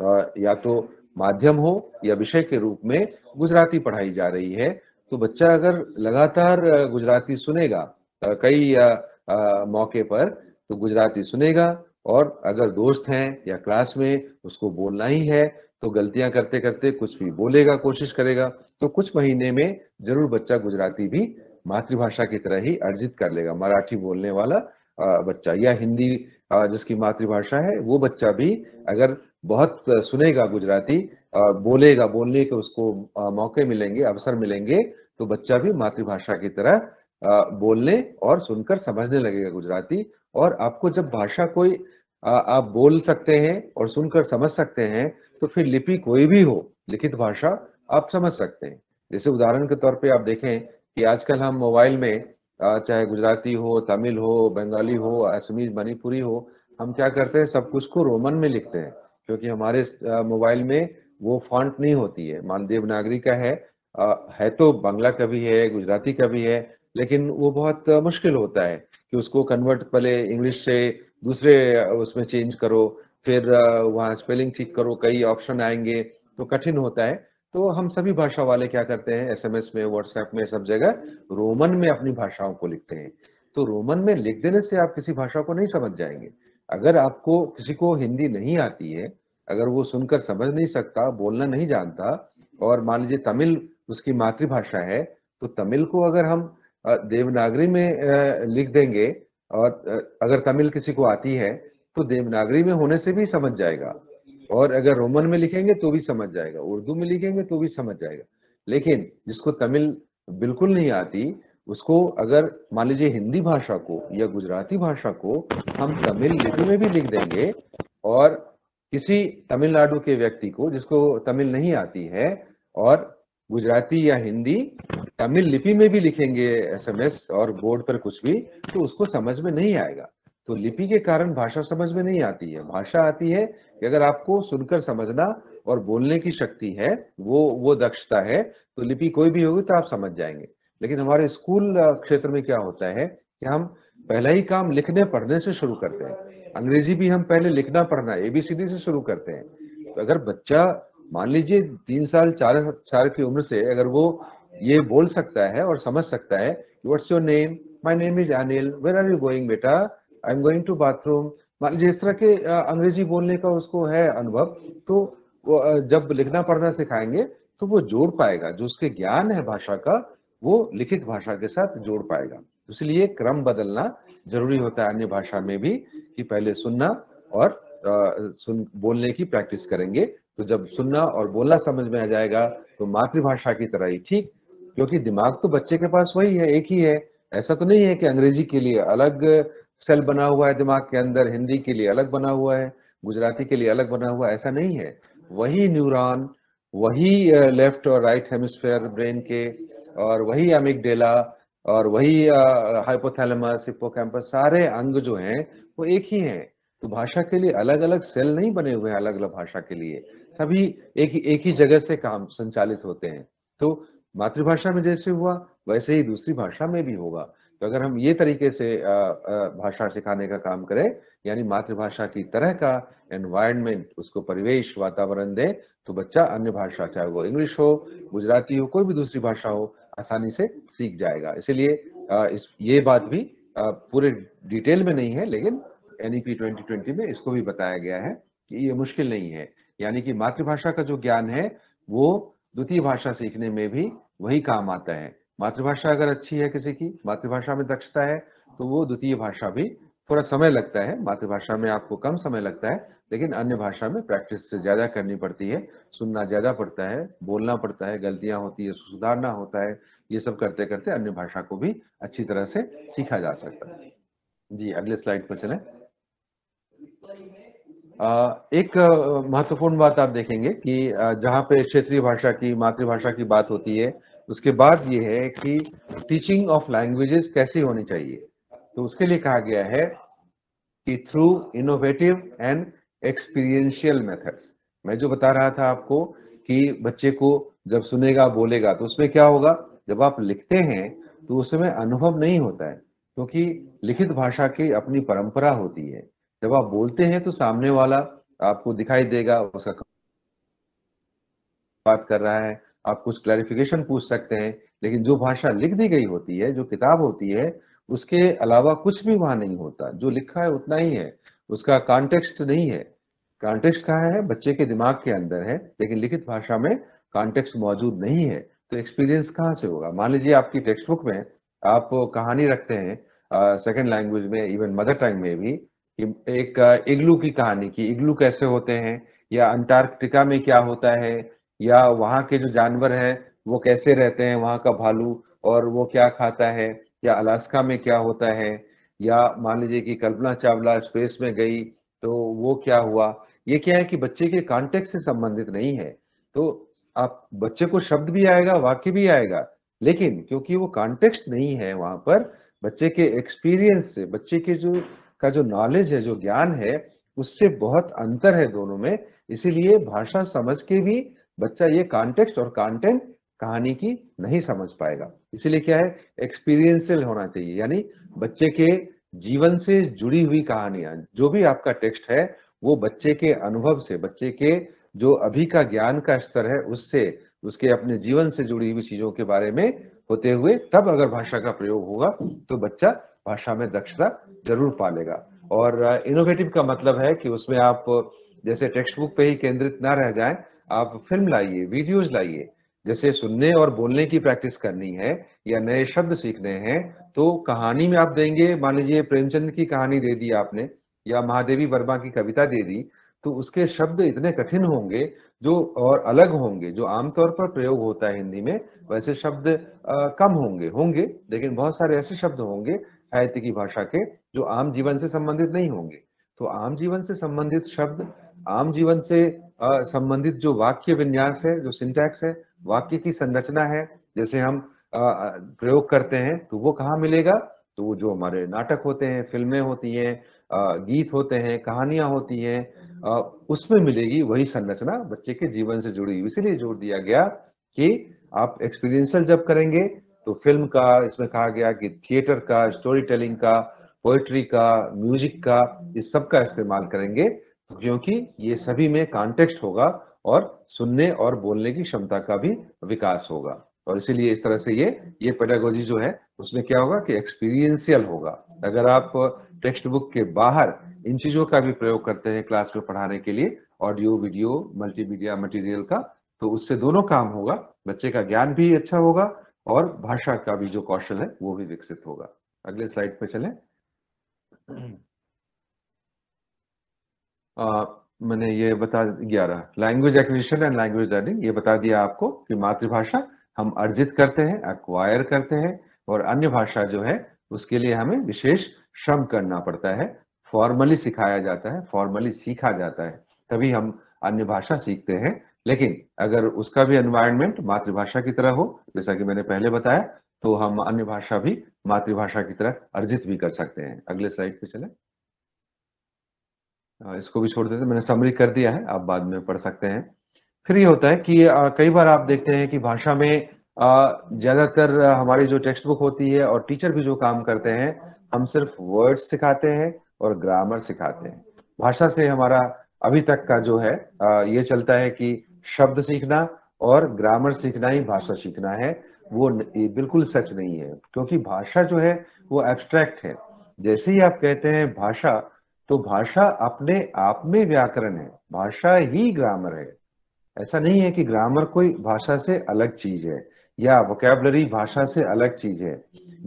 आ, या तो माध्यम हो या विषय के रूप में गुजराती पढ़ाई जा रही है, तो बच्चा अगर लगातार गुजराती सुनेगा आ, कई आ, आ, मौके पर, तो गुजराती सुनेगा, और अगर दोस्त हैं या क्लास में उसको बोलना ही है तो गलतियां करते करते कुछ भी बोलेगा, कोशिश करेगा, तो कुछ महीने में जरूर बच्चा गुजराती भी मातृभाषा की तरह ही अर्जित कर लेगा। मराठी बोलने वाला बच्चा या हिंदी जिसकी मातृभाषा है वो बच्चा भी अगर बहुत सुनेगा गुजराती, बोलेगा, बोलने के उसको मौके मिलेंगे, अवसर मिलेंगे, तो बच्चा भी मातृभाषा की तरह बोलने और सुनकर समझने लगेगा गुजराती। और आपको जब भाषा कोई आप बोल सकते हैं और सुनकर समझ सकते हैं तो फिर लिपि कोई भी हो, लिखित भाषा आप समझ सकते हैं। जैसे उदाहरण के तौर पे आप देखें कि आजकल हम मोबाइल में चाहे गुजराती हो, तमिल हो, बंगाली हो, असमीज, मणिपुरी हो, हम क्या करते हैं सब कुछ को रोमन में लिखते हैं, क्योंकि हमारे मोबाइल में वो फॉन्ट नहीं होती है। मान देवनागरी का है, है तो बांग्ला का भी है, गुजराती का भी है, लेकिन वो बहुत मुश्किल होता है कि उसको कन्वर्ट पहले इंग्लिश से दूसरे उसमें चेंज करो, फिर वहाँ स्पेलिंग ठीक करो, कई ऑप्शन आएंगे तो कठिन होता है। तो हम सभी भाषा वाले क्या करते हैं एसएमएस में, व्हाट्सएप में, सब जगह रोमन में अपनी भाषाओं को लिखते हैं। तो रोमन में लिख देने से आप किसी भाषा को नहीं समझ जाएंगे। अगर आपको किसी को हिंदी नहीं आती है, अगर वो सुनकर समझ नहीं सकता, बोलना नहीं जानता, और मान लीजिए तमिल उसकी मातृभाषा है, तो तमिल को अगर हम देवनागरी में लिख देंगे, और अगर तमिल किसी को आती है तो देवनागरी में होने से भी समझ जाएगा, और अगर रोमन में लिखेंगे तो भी समझ जाएगा, उर्दू में लिखेंगे तो भी समझ जाएगा। लेकिन जिसको तमिल बिल्कुल नहीं आती उसको अगर मान लीजिए हिंदी भाषा को या गुजराती भाषा को हम तमिल लिपि में भी लिख देंगे, और किसी तमिलनाडु के व्यक्ति को जिसको तमिल नहीं आती है और गुजराती या हिंदी तमिल लिपि में भी लिखेंगे एसएमएस और बोर्ड पर कुछ भी, तो उसको समझ में नहीं आएगा। तो लिपि के कारण भाषा समझ में नहीं आती है। भाषा आती है कि अगर आपको सुनकर समझना और बोलने की शक्ति है, वो वो दक्षता है, तो लिपि कोई भी होगी तो आप समझ जाएंगे। लेकिन हमारे स्कूल क्षेत्र में क्या होता है कि हम पहला ही काम लिखने पढ़ने से शुरू करते हैं। अंग्रेजी भी हम पहले लिखना पढ़ना एबीसीडी से शुरू करते हैं। तो अगर बच्चा मान लीजिए तीन साल चार साल की उम्र से अगर वो ये बोल सकता है और समझ सकता है, what's your name, my name is Anil, where are you going बेटा, I am going to bathroom, मान लीजिए इस तरह के अंग्रेजी बोलने का उसको है अनुभव, तो जब लिखना पढ़ना सिखाएंगे तो वो जोड़ पाएगा, जो उसके ज्ञान है भाषा का वो लिखित भाषा के साथ जोड़ पाएगा। इसलिए क्रम बदलना जरूरी होता है अन्य भाषा में भी, कि पहले सुनना और आ, सुन बोलने की प्रैक्टिस करेंगे, तो जब सुनना और बोलना समझ में आ जाएगा तो मातृभाषा की तरह ही ठीक, क्योंकि दिमाग तो बच्चे के पास वही है, एक ही है। ऐसा तो नहीं है कि अंग्रेजी के लिए अलग सेल बना हुआ है दिमाग के अंदर, हिंदी के लिए अलग बना हुआ है, गुजराती के लिए अलग बना हुआ है, ऐसा नहीं है। वही न्यूरॉन, वही लेफ्ट और राइट हेमिस्फेयर ब्रेन के, और वही एमिग्डाला और वही हाइपोथैलेमस, हिप्पोकैम्पस, सारे अंग जो हैं वो एक ही हैं। तो भाषा के लिए अलग अलग सेल नहीं बने हुए हैं, अलग अलग भाषा के लिए सभी एक ही एक ही जगह से काम संचालित होते हैं। तो मातृभाषा में जैसे हुआ वैसे ही दूसरी भाषा में भी होगा। तो अगर हम ये तरीके से भाषा सिखाने का काम करें, यानी मातृभाषा की तरह का एनवायरनमेंट, उसको परिवेश, वातावरण दें, तो बच्चा अन्य भाषा, चाहे वो इंग्लिश हो, गुजराती हो, कोई भी दूसरी भाषा हो, आसानी से सीख जाएगा। इसीलिए इस ये बात भी पूरे डिटेल में नहीं है, लेकिन एनईपी ट्वेंटी ट्वेंटी में इसको भी बताया गया है कि ये मुश्किल नहीं है। यानी कि मातृभाषा का जो ज्ञान है वो द्वितीय भाषा सीखने में भी वही काम आता है। मातृभाषा अगर अच्छी है, किसी की मातृभाषा में दक्षता है, तो वो द्वितीय भाषा भी थोड़ा समय लगता है, मातृभाषा में आपको कम समय लगता है, लेकिन अन्य भाषा में प्रैक्टिस से ज़्यादा करनी पड़ती है, सुनना ज़्यादा पड़ता है, बोलना पड़ता है, गलतियाँ होती है, सुधारना होता है, ये सब करते करते अन्य भाषा को भी अच्छी तरह से सीखा जा सकता है। जी, अगले स्लाइड पर चलें। एक महत्वपूर्ण बात आप देखेंगे कि जहाँ पे क्षेत्रीय भाषा की, मातृभाषा की बात होती है, उसके बाद ये है कि टीचिंग ऑफ लैंग्वेजेस कैसी होनी चाहिए। तो उसके लिए कहा गया है कि through innovative and experiential methods. मैं जो बता रहा था आपको कि बच्चे को जब सुनेगा बोलेगा तो उसमें क्या होगा, जब आप लिखते हैं तो उसमें अनुभव नहीं होता है, क्योंकि लिखित भाषा की अपनी परंपरा होती है। जब आप बोलते हैं तो सामने वाला आपको दिखाई देगा, उसका बात कर रहा है, आप कुछ क्लैरिफिकेशन पूछ सकते हैं, लेकिन जो भाषा लिख दी गई होती है, जो किताब होती है, उसके अलावा कुछ भी वहां नहीं होता। जो लिखा है उतना ही है, उसका कॉन्टेक्स्ट नहीं है। कॉन्टेक्स्ट कहाँ है? बच्चे के दिमाग के अंदर है, लेकिन लिखित भाषा में कॉन्टेक्स्ट मौजूद नहीं है, तो एक्सपीरियंस कहाँ से होगा। मान लीजिए आपकी टेक्स्ट बुक में आप कहानी रखते हैं, सेकंड लैंग्वेज में, इवन मदर टंग में भी एक इग्लू की कहानी की, इग्लू कैसे होते हैं, या अंटार्कटिका में क्या होता है, या वहाँ के जो जानवर है वो कैसे रहते हैं, वहाँ का भालू और वो क्या खाता है, या अलास्का में क्या होता है, या मान लीजिए कि कल्पना चावला स्पेस में गई तो वो क्या हुआ। ये क्या है कि बच्चे के कॉन्टेक्स्ट से संबंधित नहीं है, तो आप बच्चे को शब्द भी आएगा, वाक्य भी आएगा, लेकिन क्योंकि वो कॉन्टेक्स्ट नहीं है वहाँ पर, बच्चे के एक्सपीरियंस से, बच्चे के जो का जो नॉलेज है, जो ज्ञान है, उससे बहुत अंतर है दोनों में। इसीलिए भाषा समझ के भी बच्चा ये कॉन्टेक्स्ट और कंटेंट कहानी की नहीं समझ पाएगा। इसीलिए क्या है, एक्सपीरियंशियल होना चाहिए, यानी बच्चे के जीवन से जुड़ी हुई कहानियां। जो भी आपका टेक्स्ट है वो बच्चे के अनुभव से, बच्चे के जो अभी का ज्ञान का स्तर है उससे, उसके अपने जीवन से जुड़ी हुई चीजों के बारे में होते हुए, तब अगर भाषा का प्रयोग होगा तो बच्चा भाषा में दक्षता जरूर पालेगा। और इनोवेटिव का मतलब है कि उसमें आप जैसे टेक्स्ट बुक पे ही केंद्रित ना रह जाएं, आप फिल्म लाइए, वीडियोज लाइए। जैसे सुनने और बोलने की प्रैक्टिस करनी है या नए शब्द सीखने हैं तो कहानी में आप देंगे, मान लीजिए प्रेमचंद की कहानी दे दी आपने या महादेवी वर्मा की कविता दे दी, तो उसके शब्द इतने कठिन होंगे जो और अलग होंगे, जो आमतौर पर प्रयोग होता है हिंदी में वैसे शब्द आ, कम होंगे होंगे लेकिन बहुत सारे ऐसे शब्द होंगे साहित्य की भाषा के जो आम जीवन से संबंधित नहीं होंगे। तो आम जीवन से संबंधित शब्द, आम जीवन से आ, संबंधित जो वाक्य विन्यास है, जो सिंटैक्स है, वाक्य की संरचना है, जैसे हम आ, प्रयोग करते हैं, तो वो कहाँ मिलेगा? तो वो जो हमारे नाटक होते हैं, फिल्में होती हैं, गीत होते हैं, कहानियां होती हैं, उसमें मिलेगी वही संरचना बच्चे के जीवन से जुड़ी हुई। इसीलिए जोर दिया गया कि आप एक्सपीरियंशियल जब करेंगे तो फिल्म का, इसमें कहा गया कि थिएटर का, स्टोरी टेलिंग का, पोएट्री का, म्यूजिक का, इस सब का इस्तेमाल करेंगे, क्योंकि ये सभी में कॉन्टेक्स्ट होगा और सुनने और बोलने की क्षमता का भी विकास होगा। और इसीलिए इस तरह से ये ये पेडागोजी जो है उसमें क्या होगा कि एक्सपीरियंशियल होगा। अगर आप टेक्स्ट बुक के बाहर इन चीजों का भी प्रयोग करते हैं क्लास में पढ़ाने के लिए, ऑडियो, वीडियो, मल्टीमीडिया मटेरियल का, तो उससे दोनों काम होगा, बच्चे का ज्ञान भी अच्छा होगा और भाषा का भी जो कौशल है वो भी विकसित होगा। अगले स्लाइड पे चलें। आ, मैंने ये बता ग्यारह language acquisition and language learning, ये बता दिया आपको कि मातृभाषा हम अर्जित करते हैं, एक्वायर करते हैं, और अन्य भाषा जो है उसके लिए हमें विशेष श्रम करना पड़ता है, फॉर्मली सिखाया जाता है, फॉर्मली सीखा जाता है, तभी हम अन्य भाषा सीखते हैं। लेकिन अगर उसका भी एनवायरनमेंट मातृभाषा की तरह हो, जैसा कि मैंने पहले बताया, तो हम अन्य भाषा भी मातृभाषा की तरह अर्जित भी कर सकते हैं। अगले स्लाइड पे चले, इसको भी छोड़ देते, मैंने समरी कर दिया है, आप बाद में पढ़ सकते हैं। फिर ये होता है कि कई बार आप देखते हैं कि भाषा में ज्यादातर हमारी जो टेक्स्ट बुक होती है और टीचर भी जो काम करते हैं, हम सिर्फ वर्ड्स सिखाते हैं और ग्रामर सिखाते हैं। भाषा से हमारा अभी तक का जो है ये चलता है कि शब्द सीखना और ग्रामर सीखना ही भाषा सीखना है, वो बिल्कुल सच नहीं है, क्योंकि भाषा जो है वो एब्स्ट्रैक्ट है। जैसे ही आप कहते हैं भाषा, तो भाषा अपने आप में व्याकरण है, भाषा ही ग्रामर है। ऐसा नहीं है कि ग्रामर कोई भाषा से अलग चीज है या वोकैबुलरी भाषा से अलग चीज है।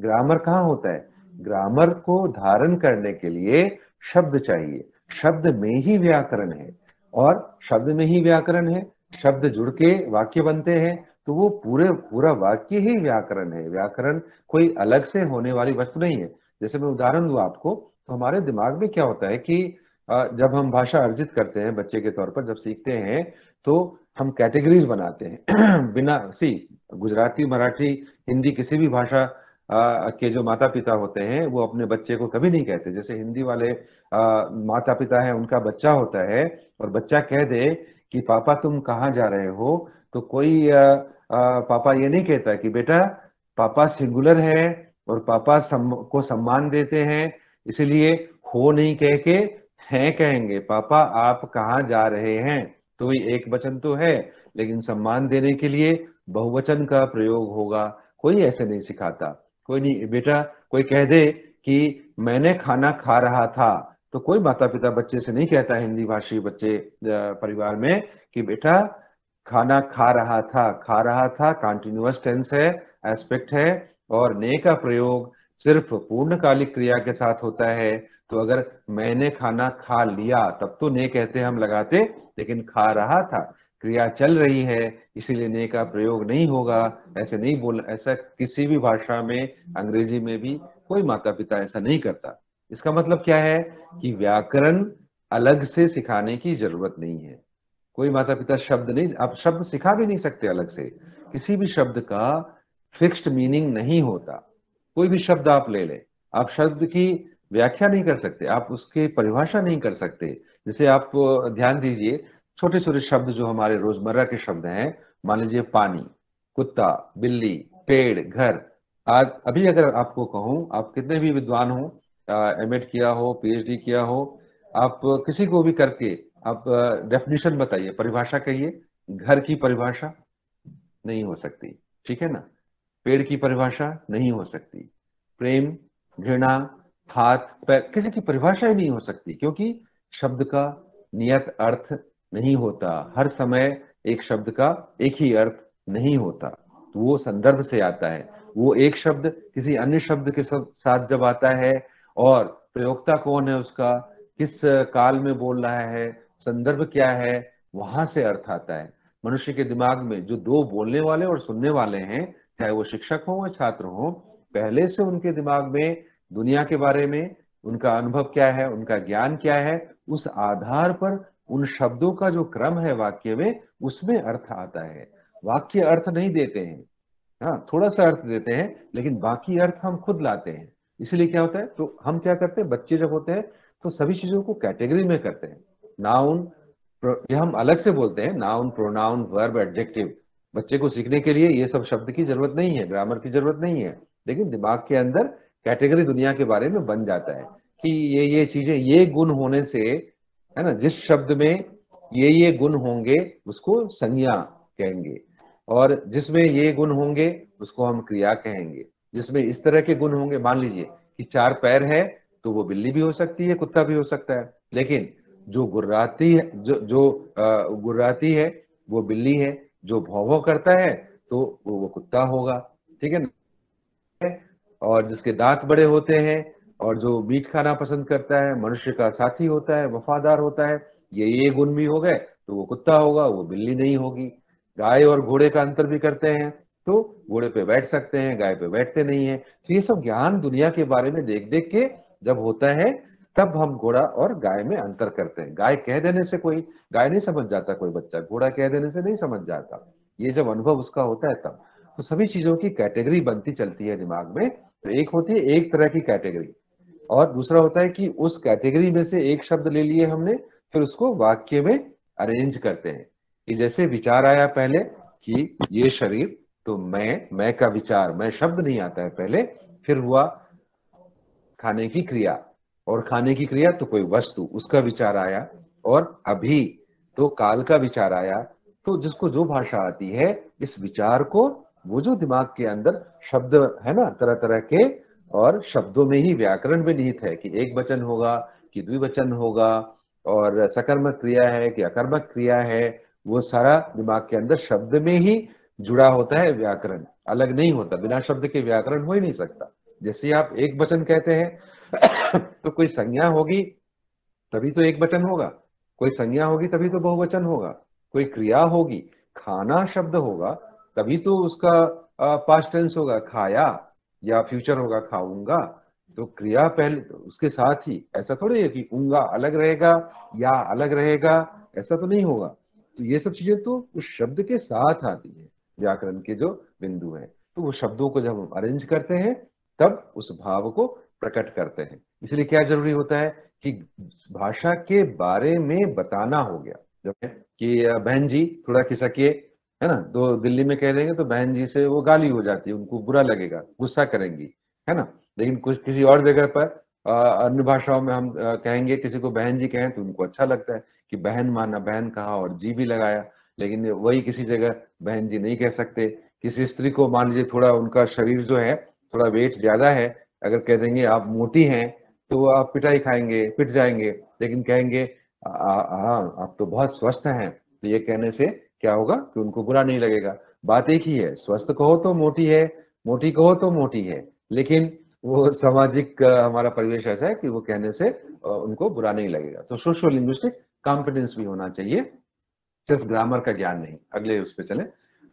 ग्रामर कहाँ होता है? ग्रामर को धारण करने के लिए शब्द चाहिए, शब्द में ही व्याकरण है, और शब्द में ही व्याकरण है, शब्द जुड़ के वाक्य बनते हैं, तो वो पूरे पूरा वाक्य ही व्याकरण है। व्याकरण कोई अलग से होने वाली वस्तु नहीं है। जैसे मैं उदाहरण दूं आपको, तो हमारे दिमाग में क्या होता है कि जब हम भाषा अर्जित करते हैं बच्चे के तौर पर, जब सीखते हैं, तो हम कैटेगरीज बनाते हैं बिना सी गुजराती, मराठी, हिंदी, किसी भी भाषा आ, के जो माता पिता होते हैं वो अपने बच्चे को कभी नहीं कहते। जैसे हिंदी वाले आ, माता पिता हैं, उनका बच्चा होता है और बच्चा कह दे कि पापा तुम कहाँ जा रहे हो, तो कोई आ, आ, पापा ये नहीं कहता कि बेटा पापा सिंगुलर है और पापा सम, को सम्मान देते हैं, इसीलिए हो नहीं कह के हैं कहेंगे, पापा आप कहाँ जा रहे हैं। तो ये एक वचन तो है, लेकिन सम्मान देने के लिए बहुवचन का प्रयोग होगा। कोई ऐसे नहीं सिखाता, कोई नहीं। बेटा कोई कह दे कि मैंने खाना खा रहा था, तो कोई माता पिता बच्चे से नहीं कहता, हिंदी भाषी बच्चे परिवार में, कि बेटा खाना खा रहा था। खा रहा था कंटिन्यूअस टेंस है, एस्पेक्ट है, और ने का प्रयोग सिर्फ पूर्णकालिक क्रिया के साथ होता है। तो अगर मैंने खाना खा लिया तब तो ने कहते हम लगाते, लेकिन खा रहा था, क्रिया चल रही है, इसीलिए ने का प्रयोग नहीं होगा। ऐसे नहीं बोल, ऐसा किसी भी भाषा में, अंग्रेजी में भी कोई माता पिता ऐसा नहीं करता। इसका मतलब क्या है कि व्याकरण अलग से सिखाने की जरूरत नहीं है। कोई माता पिता शब्द नहीं, आप शब्द सिखा भी नहीं सकते अलग से। किसी भी शब्द का फिक्स्ड मीनिंग नहीं होता। कोई भी शब्द आप ले लें, आप शब्द की व्याख्या नहीं कर सकते, आप उसकी परिभाषा नहीं कर सकते। जैसे आप ध्यान दीजिए, छोटे छोटे शब्द जो हमारे रोजमर्रा के शब्द हैं, मान लीजिए पानी, कुत्ता, बिल्ली, पेड़, घर आज, अभी अगर आपको कहूं, आप कितने भी विद्वान हो, एमएड किया हो, पीएचडी किया हो, आप किसी को भी करके आप डेफिनेशन बताइए, परिभाषा कहिए, घर की परिभाषा नहीं हो सकती, ठीक है ना। पेड़ की परिभाषा नहीं हो सकती, प्रेम, घृणा, हाथ, पैर, किसी की परिभाषा ही नहीं हो सकती, क्योंकि शब्द का नियत अर्थ नहीं होता। हर समय एक शब्द का एक ही अर्थ नहीं होता, तो वो संदर्भ से आता है। वो एक शब्द किसी अन्य शब्द के साथ जब आता है, और प्रयोक्ता कौन है उसका, किस काल में बोल रहा है, संदर्भ क्या है, वहां से अर्थ आता है। मनुष्य के दिमाग में जो दो बोलने वाले और सुनने वाले हैं, चाहे वो शिक्षक हो या छात्र हो, पहले से उनके दिमाग में दुनिया के बारे में उनका अनुभव क्या है, उनका ज्ञान क्या है, उस आधार पर उन शब्दों का जो क्रम है वाक्य में, उसमें अर्थ आता है। वाक्य अर्थ नहीं देते हैं, हाँ, थोड़ा सा अर्थ देते हैं, लेकिन बाकी अर्थ हम खुद लाते हैं। इसलिए क्या होता है, तो हम क्या करते हैं, बच्चे जब होते हैं तो सभी चीजों को कैटेगरी में करते हैं। नाउन, ये हम अलग से बोलते हैं, नाउन, प्रोनाउन, वर्ब, एडजेक्टिव। बच्चे को सीखने के लिए ये सब शब्द की जरूरत नहीं है, ग्रामर की जरूरत नहीं है, लेकिन दिमाग के अंदर कैटेगरी दुनिया के बारे में बन जाता है कि ये ये चीजें, ये गुण होने से, है ना, जिस शब्द में ये ये गुण होंगे उसको संज्ञा कहेंगे, और जिसमें ये गुण होंगे उसको हम क्रिया कहेंगे। जिसमें इस तरह के गुण होंगे, मान लीजिए कि चार पैर है तो वो बिल्ली भी हो सकती है, कुत्ता भी हो सकता है, लेकिन जो गुर्राती है, जो जो गुर्राती है वो बिल्ली है, जो भौंभौं करता है तो वो, वो कुत्ता होगा, ठीक है ना। और जिसके दांत बड़े होते हैं और जो मीट खाना पसंद करता है, मनुष्य का साथी होता है, वफादार होता है, ये ये गुण भी हो गए तो वो कुत्ता होगा, वो बिल्ली नहीं होगी। गाय और घोड़े का अंतर भी करते हैं, तो घोड़े पे बैठ सकते हैं, गाय पे बैठते नहीं है। तो ये सब ज्ञान दुनिया के बारे में देख देख के जब होता है, तब हम घोड़ा और गाय में अंतर करते हैं। गाय कह देने से कोई गाय नहीं समझ जाता, कोई बच्चा घोड़ा कह देने से नहीं समझ जाता, ये जब अनुभव उसका होता है तब। तो सभी चीजों की कैटेगरी बनती चलती है दिमाग में। तो एक होती है एक तरह की कैटेगरी, और दूसरा होता है कि उस कैटेगरी में से एक शब्द ले लिए हमने, फिर उसको वाक्य में अरेंज करते हैं। कि जैसे विचार आया पहले कि ये शरीर, तो मैं, मैं का विचार, मैं शब्द नहीं आता है पहले, फिर हुआ खाने की क्रिया, और खाने की क्रिया तो कोई वस्तु, उसका विचार आया, और अभी तो काल का विचार आया। तो जिसको जो भाषा आती है, इस विचार को वो जो दिमाग के अंदर शब्द है ना, तरह तरह के, और शब्दों में ही व्याकरण में निहित है कि एक वचन होगा कि द्विवचन होगा, और सकर्मक क्रिया है कि अकर्मक क्रिया है, वो सारा दिमाग के अंदर शब्द में ही जुड़ा होता है। व्याकरण अलग नहीं होता, बिना शब्द के व्याकरण हो ही नहीं सकता। जैसे आप एक वचन कहते हैं तो कोई संज्ञा होगी तभी तो एक वचन होगा, कोई संज्ञा होगी तभी तो बहुवचन होगा, कोई क्रिया होगी, खाना शब्द होगा तभी तो उसका पास्ट टेंस होगा खाया, या फ्यूचर होगा खाऊंगा। तो क्रिया पहले, उसके साथ ही, ऐसा थोड़ी है कि ऊंगा अलग रहेगा या अलग रहेगा, ऐसा तो नहीं होगा। तो ये सब चीजें तो उस शब्द के साथ आती है, व्याकरण के जो बिंदु हैं। तो वो शब्दों को जब हम अरेंज करते हैं तब उस भाव को प्रकट करते हैं। इसलिए क्या जरूरी होता है कि भाषा के बारे में बताना हो गया, जब कि बहन जी थोड़ा खिसकिए, है ना, दो दिल्ली में कह देंगे तो बहन जी से वो गाली हो जाती है, उनको बुरा लगेगा, गुस्सा करेंगी, है ना। लेकिन कुछ किसी और जगह पर अन्य भाषाओं में हम आ, कहेंगे, किसी को बहन जी कहें तो उनको अच्छा लगता है कि बहन माना, बहन कहा और जी भी लगाया। लेकिन वही किसी जगह बहन जी नहीं कह सकते। किसी स्त्री को मान लीजिए थोड़ा उनका शरीर जो है, थोड़ा वेट ज्यादा है, अगर कह देंगे आप मोटी हैं तो आप पिटाई खाएंगे, पिट जाएंगे। लेकिन कहेंगे हाँ आप तो बहुत स्वस्थ हैं, तो ये कहने से क्या होगा कि उनको बुरा नहीं लगेगा। बात एक ही है, स्वस्थ कहो तो मोटी है, मोटी कहो तो मोटी है, लेकिन वो सामाजिक हमारा परिवेश ऐसा है कि वो कहने से उनको बुरा नहीं लगेगा। तो सोशो लिंग्विस्टिक कॉम्पिटेंस भी होना चाहिए, सिर्फ ग्रामर का ज्ञान नहीं। अगले उस पर चले।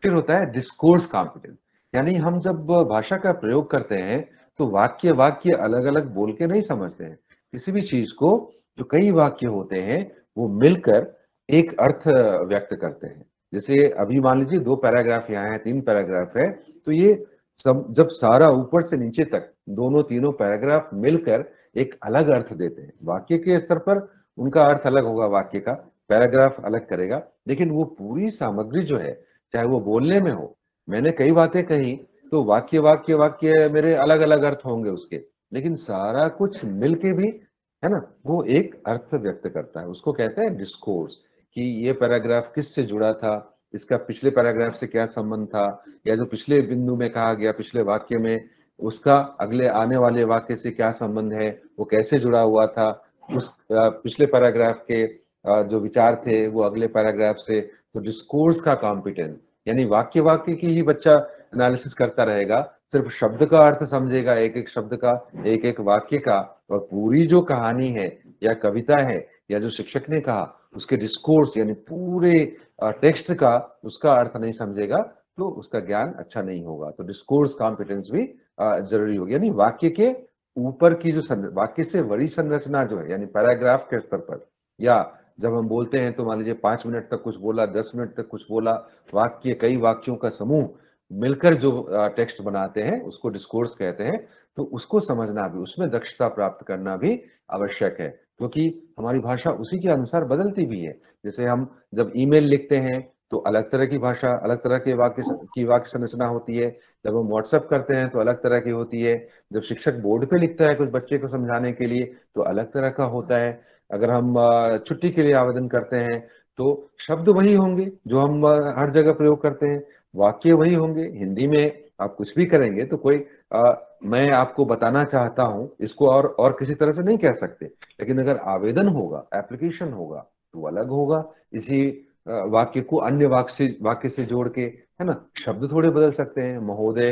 फिर होता है डिस्कोर्स कॉम्पिटेंस, यानी हम जब भाषा का प्रयोग करते हैं तो वाक्य वाक्य अलग अलग बोल के नहीं समझते हैं, किसी भी चीज को जो कई वाक्य होते हैं वो मिलकर एक अर्थ व्यक्त करते हैं। जैसे अभी मान लीजिए दो पैराग्राफ यहाँ है, तीन पैराग्राफ है, तो ये सब जब सारा ऊपर से नीचे तक दोनों तीनों पैराग्राफ मिलकर एक अलग अर्थ देते हैं। वाक्य के स्तर पर उनका अर्थ अलग होगा, वाक्य का पैराग्राफ अलग करेगा, लेकिन वो पूरी सामग्री जो है, चाहे वो बोलने में हो, मैंने कई बातें कही तो वाक्य वाक्य वाक्य मेरे अलग अलग अर्थ होंगे उसके, लेकिन सारा कुछ मिलके भी है ना वो एक अर्थ व्यक्त करता है। उसको कहते हैं डिस्कोर्स, कि ये पैराग्राफ किससे जुड़ा था, इसका पिछले पैराग्राफ से क्या संबंध था, या जो पिछले बिंदु में कहा गया पिछले वाक्य में उसका अगले आने वाले वाक्य से क्या संबंध है, वो कैसे जुड़ा हुआ था, उस पिछले पैराग्राफ के जो विचार थे वो अगले पैराग्राफ से। तो डिस्कोर्स का कॉम्पिटेंस, यानी वाक्य वाक्य की ही बच्चा एनालिसिस करता रहेगा, सिर्फ शब्द का अर्थ समझेगा, एक एक शब्द का, एक एक वाक्य का, और पूरी जो कहानी है या कविता है या जो शिक्षक ने कहा उसके डिस्कोर्स यानी पूरे टेक्स्ट का, उसका अर्थ नहीं समझेगा तो उसका ज्ञान अच्छा नहीं होगा। तो डिस्कोर्स कॉम्पिटेंस भी जरूरी होगी, यानी वाक्य के ऊपर की जो वाक्य से बड़ी संरचना जो है, यानी पैराग्राफ के स्तर पर, या जब हम बोलते हैं तो मान लीजिए पांच मिनट तक कुछ बोला, दस मिनट तक कुछ बोला, वाक्य कई वाक्यों का समूह मिलकर जो टेक्स्ट बनाते हैं उसको डिस्कोर्स कहते हैं। तो उसको समझना भी, उसमें दक्षता प्राप्त करना भी आवश्यक है, क्योंकि हमारी भाषा उसी के अनुसार बदलती भी है। जैसे हम जब ईमेल लिखते हैं तो अलग तरह की भाषा, अलग तरह के वाक्य की वाक्य संरचना होती है, जब हम व्हाट्सएप करते हैं तो अलग तरह की होती है, जब शिक्षक बोर्ड पे लिखता है कुछ बच्चे को समझाने के लिए तो अलग तरह का होता है, अगर हम छुट्टी के लिए आवेदन करते हैं तो शब्द वही होंगे जो हम हर जगह प्रयोग करते हैं, वाक्य वही होंगे। हिंदी में आप कुछ भी करेंगे तो कोई आ, मैं आपको बताना चाहता हूँ, इसको और और किसी तरह से नहीं कह सकते, लेकिन अगर आवेदन होगा, एप्लीकेशन होगा तो अलग होगा, इसी आ, वाक्य को अन्य वाक्य से वाक्य से जोड़ के, है ना, शब्द थोड़े बदल सकते हैं। महोदय,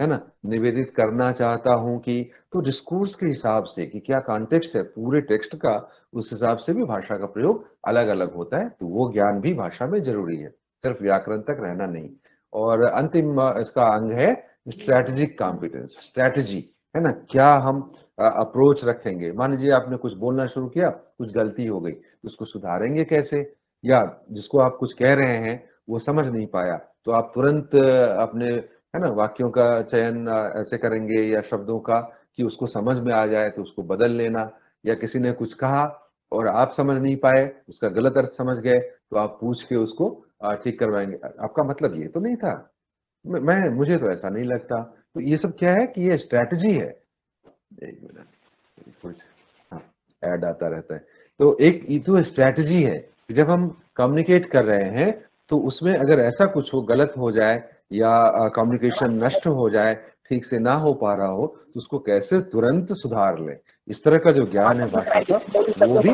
है ना, निवेदित करना चाहता हूँ कि, तो डिस्कोर्स के हिसाब से कि क्या कॉन्टेक्स्ट है पूरे टेक्स्ट का, उस हिसाब से भी भाषा का प्रयोग अलग अलग होता है। तो वो ज्ञान भी भाषा में जरूरी है, सिर्फ व्याकरण तक रहना नहीं। और अंतिम इसका अंग है स्ट्रैटेजिक कॉम्पिटेंस, स्ट्रैटेजी, है ना, क्या हम अप्रोच रखेंगे। मान लीजिए आपने कुछ बोलना शुरू किया, कुछ गलती हो गई, उसको सुधारेंगे कैसे, या जिसको आप कुछ कह रहे हैं वो समझ नहीं पाया तो आप तुरंत अपने, है ना, वाक्यों का चयन ऐसे करेंगे या शब्दों का कि उसको समझ में आ जाए, तो उसको बदल लेना। या किसी ने कुछ कहा और आप समझ नहीं पाए, उसका गलत अर्थ समझ गए, तो आप पूछ के उसको ठीक करवाएंगे, आपका मतलब ये तो नहीं था, मैं मुझे तो ऐसा नहीं लगता। तो ये सब क्या है कि ये स्ट्रैटेजी है। एक मिनट, कुछ हाँ ऐड आता रहता है। तो एक ये तो स्ट्रैटेजी है, जब हम कम्युनिकेट कर रहे हैं तो उसमें अगर ऐसा कुछ हो, गलत हो जाए या कम्युनिकेशन नष्ट हो जाए, ठीक से ना हो पा रहा हो, तो उसको कैसे तुरंत सुधार ले, इस तरह का जो ज्ञान है भाषा का, वो भी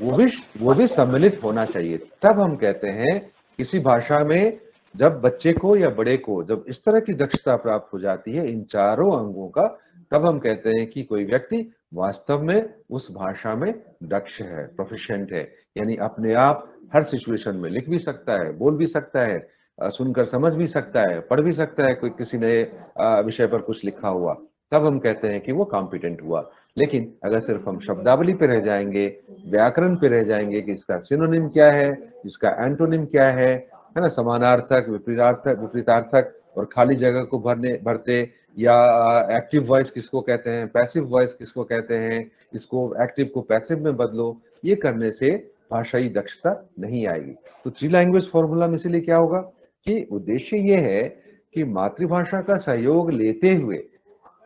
वो भी वो भी सम्मिलित होना चाहिए। तब हम कहते हैं किसी भाषा में जब बच्चे को या बड़े को जब इस तरह की दक्षता प्राप्त हो जाती है इन चारों अंगों का, तब हम कहते हैं कि कोई व्यक्ति वास्तव में उस भाषा में दक्ष है, प्रोफिशिएंट है, यानी अपने आप हर सिचुएशन में लिख भी सकता है, बोल भी सकता है, सुनकर समझ भी सकता है, पढ़ भी सकता है कोई किसी ने विषय पर कुछ लिखा हुआ, तब हम कहते हैं कि वो कॉम्पिटेंट हुआ। लेकिन अगर सिर्फ हम शब्दावली पे रह जाएंगे, व्याकरण पे रह जाएंगे कि इसका सिनोनिम क्या है, इसका एंटोनिम क्या है, है ना, समानार्थक, विपरीतार्थक, विपरीतार्थक और खाली जगह को भरने भरते, या एक्टिव वॉइस किसको कहते हैं, पैसिव वॉइस किसको कहते हैं, इसको एक्टिव को पैसिव में बदलो, ये करने से भाषाई दक्षता नहीं आएगी। तो थ्री लैंग्वेज फॉर्मूला में इसीलिए क्या होगा कि उद्देश्य ये है कि मातृभाषा का सहयोग लेते हुए,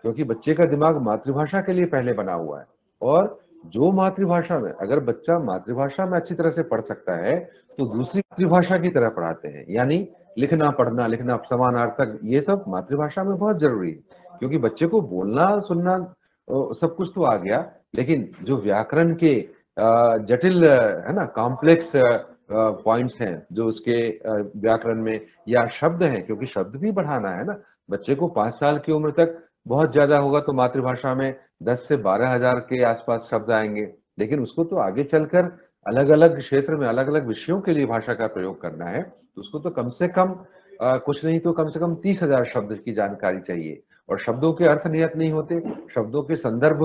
क्योंकि बच्चे का दिमाग मातृभाषा के लिए पहले बना हुआ है, और जो मातृभाषा में, अगर बच्चा मातृभाषा में अच्छी तरह से पढ़ सकता है तो दूसरी मातृभाषा की तरह पढ़ाते हैं, यानी लिखना, पढ़ना, लिखना, समानार्थक, ये सब मातृभाषा में बहुत जरूरी है, क्योंकि बच्चे को बोलना, सुनना सब कुछ तो आ गया, लेकिन जो व्याकरण के जटिल, है ना, कॉम्प्लेक्स पॉइंट्स हैं जो उसके व्याकरण में, या शब्द हैं, क्योंकि शब्द भी बढ़ाना है ना, बच्चे को पांच साल की उम्र तक बहुत ज्यादा होगा तो मातृभाषा में दस से बारह हजार के आसपास शब्द आएंगे, लेकिन उसको तो आगे चलकर अलग अलग क्षेत्र में अलग अलग विषयों के लिए भाषा का प्रयोग करना है, तो उसको तो कम से कम आ, कुछ नहीं तो कम से कम तीस हजार शब्द की जानकारी चाहिए। और शब्दों के अर्थ नियत नहीं होते, शब्दों के संदर्भ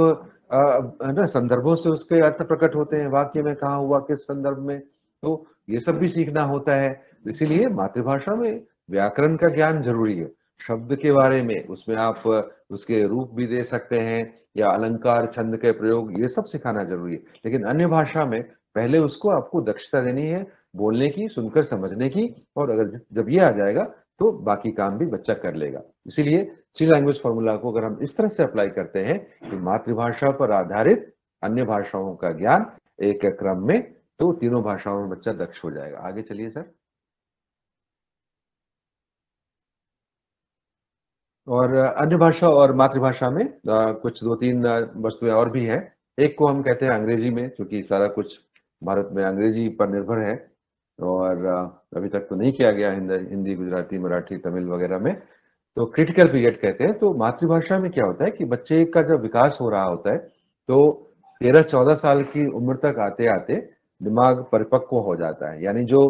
है ना, संदर्भों से उसके अर्थ प्रकट होते हैं, वाक्य में कहाँ हुआ किस संदर्भ में, तो ये सब भी सीखना होता है। इसीलिए मातृभाषा में व्याकरण का ज्ञान जरूरी है। शब्द के बारे में उसमें आप उसके रूप भी दे सकते हैं या अलंकार छंद के प्रयोग ये सब सिखाना जरूरी है, लेकिन अन्य भाषा में पहले उसको आपको दक्षता देनी है बोलने की, सुनकर समझने की, और अगर जब ये आ जाएगा तो बाकी काम भी बच्चा कर लेगा। इसीलिए सी लैंग्वेज फॉर्मूला को अगर हम इस तरह से अप्लाई करते हैं कि मातृभाषा पर आधारित अन्य भाषाओं का ज्ञान एक क्रम में, तो तीनों भाषाओं में बच्चा दक्ष हो जाएगा। आगे चलिए सर। और अन्य भाषा और मातृभाषा में कुछ दो तीन वस्तुएं और भी हैं। एक को हम कहते हैं अंग्रेजी में, क्योंकि सारा कुछ भारत में अंग्रेजी पर निर्भर है, और अभी तक तो नहीं किया गया हिंदी, गुजराती, मराठी, तमिल वगैरह में, तो क्रिटिकल पीरियड कहते हैं। तो मातृभाषा में क्या होता है कि बच्चे का जब विकास हो रहा होता है तो तेरह चौदह साल की उम्र तक आते आते दिमाग परिपक्व हो जाता है, यानी जो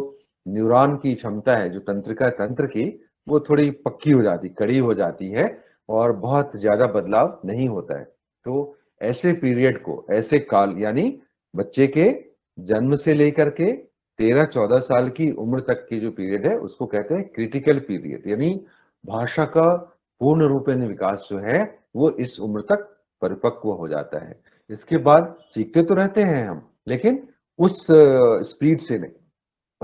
न्यूरॉन की क्षमता है, जो तंत्रिका तंत्र की, वो थोड़ी पक्की हो जाती, कड़ी हो जाती है, और बहुत ज्यादा बदलाव नहीं होता है। तो ऐसे पीरियड को, ऐसे काल, यानी बच्चे के जन्म से लेकर के तेरह चौदह साल की उम्र तक की जो पीरियड है उसको कहते हैं क्रिटिकल पीरियड, यानी भाषा का पूर्ण रूपेण विकास जो है वो इस उम्र तक परिपक्व हो जाता है। इसके बाद सीखते तो रहते हैं हम, लेकिन उस स्पीड से नहीं,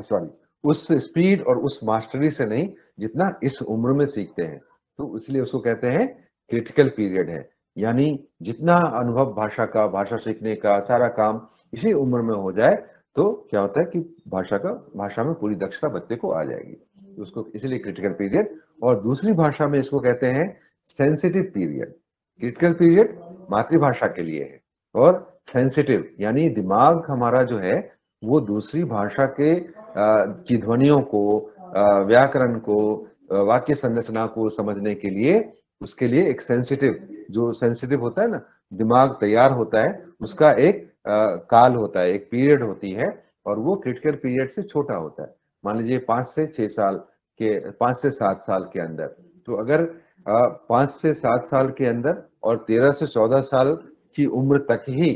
सॉरी उस स्पीड और उस मास्टरी से नहीं जितना इस उम्र में सीखते हैं, तो इसलिए उसको कहते हैं क्रिटिकल पीरियड है। यानी जितना अनुभव भाषा का, भाषा सीखने का सारा काम इसी उम्र में हो जाए तो क्या होता है कि भाषा का, भाषा में पूरी दक्षता बच्चे को आ जाएगी, उसको इसलिए क्रिटिकल पीरियड। और दूसरी भाषा में इसको कहते हैं सेंसिटिव पीरियड। क्रिटिकल पीरियड मातृभाषा के लिए है और सेंसिटिव यानी दिमाग हमारा जो है वो दूसरी भाषा के की ध्वनियों को, व्याकरण को, वाक्य संरचना को समझने के लिए, उसके लिए एक सेंसिटिव, जो सेंसिटिव होता है ना, दिमाग तैयार होता है, उसका एक आ, काल होता है, एक पीरियड होती है, और वो क्रिटिकल पीरियड से छोटा होता है। मान लीजिए पाँच से छः साल के, पाँच से सात साल के अंदर। तो अगर आ, पाँच से सात साल के अंदर और तेरह से चौदह साल की उम्र तक ही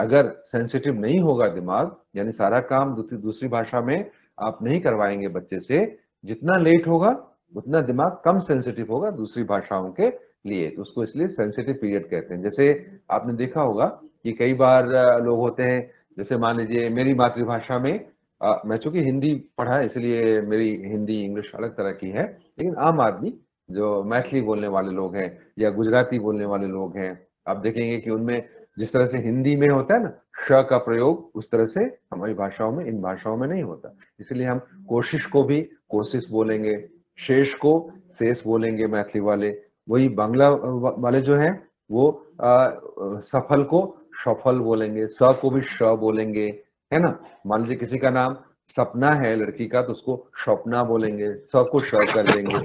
अगर सेंसिटिव नहीं होगा दिमाग, यानी सारा काम दूसरी दूसरी भाषा में आप नहीं करवाएंगे बच्चे से, जितना लेट होगा उतना दिमाग कम सेंसिटिव होगा दूसरी भाषाओं के लिए, तो उसको इसलिए सेंसिटिव पीरियड कहते हैं। जैसे आपने देखा होगा कि कई बार लोग होते हैं, जैसे मान लीजिए मेरी मातृभाषा में आ, मैं चूंकि हिंदी पढ़ा है इसलिए मेरी हिंदी इंग्लिश अलग तरह की है, लेकिन आम आदमी जो मैथिली बोलने वाले लोग हैं या गुजराती बोलने वाले लोग हैं, आप देखेंगे कि उनमें जिस तरह से हिंदी में होता है ना श का प्रयोग, उस तरह से हमारी भाषाओं में, इन भाषाओं में नहीं होता। इसलिए हम कोशिश को भी कोशिश बोलेंगे, शेष को शेष बोलेंगे मैथिली वाले, वही बांग्ला वाले जो हैं वो आ, सफल को सफल बोलेंगे, स को भी श बोलेंगे, है ना। मान लीजिए किसी का नाम सपना है लड़की का, तो उसको सपना बोलेंगे, स को श कर देंगे,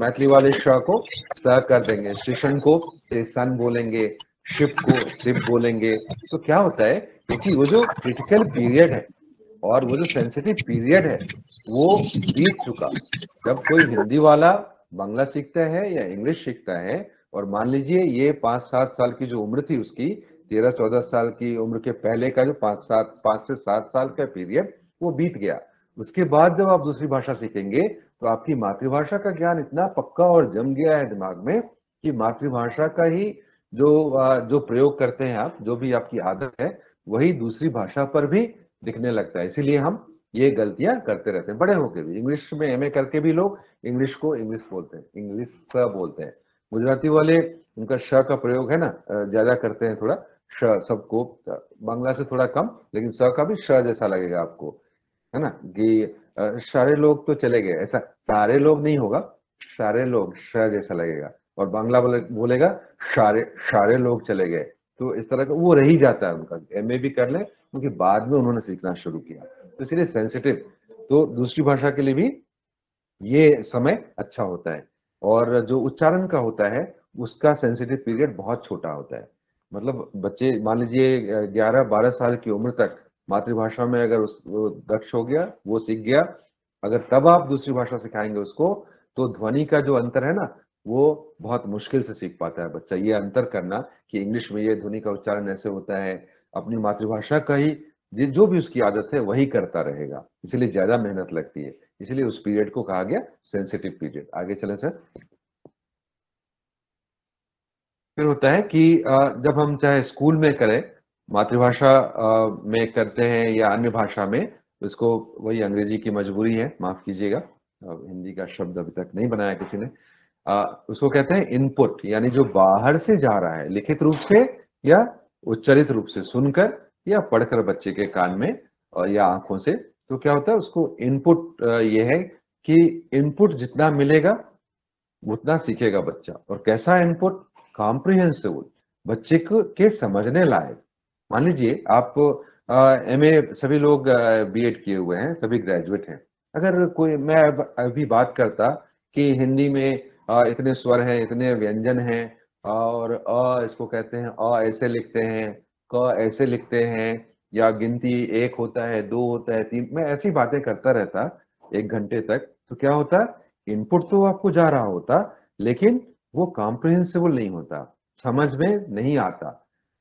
मैथिली वाले श को स कर देंगे, शिशन को सन बोलेंगे, शिप को शिप बोलेंगे। तो क्या होता है, क्योंकि वो जो क्रिटिकल पीरियड है और वो जो सेंसिटिव पीरियड है वो बीत चुका। जब कोई हिंदी वाला बांग्ला सीखता है या इंग्लिश सीखता है, और मान लीजिए ये पाँच सात साल की जो उम्र थी उसकी, तेरह चौदह साल की उम्र के पहले का जो पाँच सात पाँच से सात साल का पीरियड वो बीत गया, उसके बाद जब आप दूसरी भाषा सीखेंगे तो आपकी मातृभाषा का ज्ञान इतना पक्का और जम गया है दिमाग में कि मातृभाषा का ही जो जो प्रयोग करते हैं आप, जो भी आपकी आदत है वही दूसरी भाषा पर भी दिखने लगता है। इसीलिए हम ये गलतियां करते रहते हैं, बड़े होके भी। इंग्लिश में एमए करके भी लोग इंग्लिश को इंग्लिश बोलते हैं, इंग्लिश स बोलते हैं। गुजराती वाले उनका श का प्रयोग है ना ज्यादा करते हैं, थोड़ा श, सबको बांग्ला से थोड़ा कम, लेकिन स का भी श जैसा लगेगा आपको, है ना। कि सारे लोग तो चले गए, ऐसा सारे लोग नहीं होगा, सारे लोग श जैसा लगेगा। और बांग्ला बोलेगा सारे सारे लोग चले गए, तो इस तरह का वो रह ही जाता है उनका, एमए भी कर ले, क्योंकि बाद में उन्होंने सीखना शुरू किया। तो इसलिए सेंसिटिव, तो दूसरी भाषा के लिए भी ये समय अच्छा होता है। और जो उच्चारण का होता है उसका सेंसिटिव पीरियड बहुत छोटा होता है। मतलब बच्चे मान लीजिए ग्यारह बारह साल की उम्र तक मातृभाषा में अगर उस दक्ष हो गया, वो सीख गया, अगर तब आप दूसरी भाषा सिखाएंगे उसको तो ध्वनि का जो अंतर है ना वो बहुत मुश्किल से सीख पाता है बच्चा। ये अंतर करना कि इंग्लिश में ये ध्वनि का उच्चारण ऐसे होता है, अपनी मातृभाषा का ही जो भी उसकी आदत है वही करता रहेगा, इसलिए ज्यादा मेहनत लगती है, इसलिए उस पीरियड को कहा गया सेंसिटिव पीरियड। आगे चलें सर। फिर होता है कि जब हम चाहे स्कूल में करें, मातृभाषा में करते हैं या अन्य भाषा में, इसको वही अंग्रेजी की मजबूरी है, माफ कीजिएगा हिंदी का शब्द अभी तक नहीं बनाया किसी ने, उसको कहते हैं इनपुट, यानी जो बाहर से जा रहा है लिखित रूप से या उच्चरित रूप से सुनकर या पढ़कर बच्चे के कान में या आंखों से, तो क्या होता है उसको इनपुट। ये है कि इनपुट जितना मिलेगा उतना सीखेगा बच्चा। और कैसा इनपुट? कॉम्प्रिहेंसिबल, बच्चे को के समझने लायक। मान लीजिए आप एमए, सभी लोग बीएड किए हुए हैं, सभी ग्रेजुएट हैं, अगर कोई, मैं अभी बात करता कि हिंदी में इतने स्वर हैं, इतने व्यंजन हैं, और अ इसको कहते हैं अ ऐसे लिखते हैं, क ऐसे लिखते हैं, या गिनती एक होता है, दो होता है, तीन, मैं ऐसी बातें करता रहता एक घंटे तक, तो क्या होता इनपुट तो आपको जा रहा होता लेकिन वो कॉम्प्रिहेंसिबल नहीं होता, समझ में नहीं आता।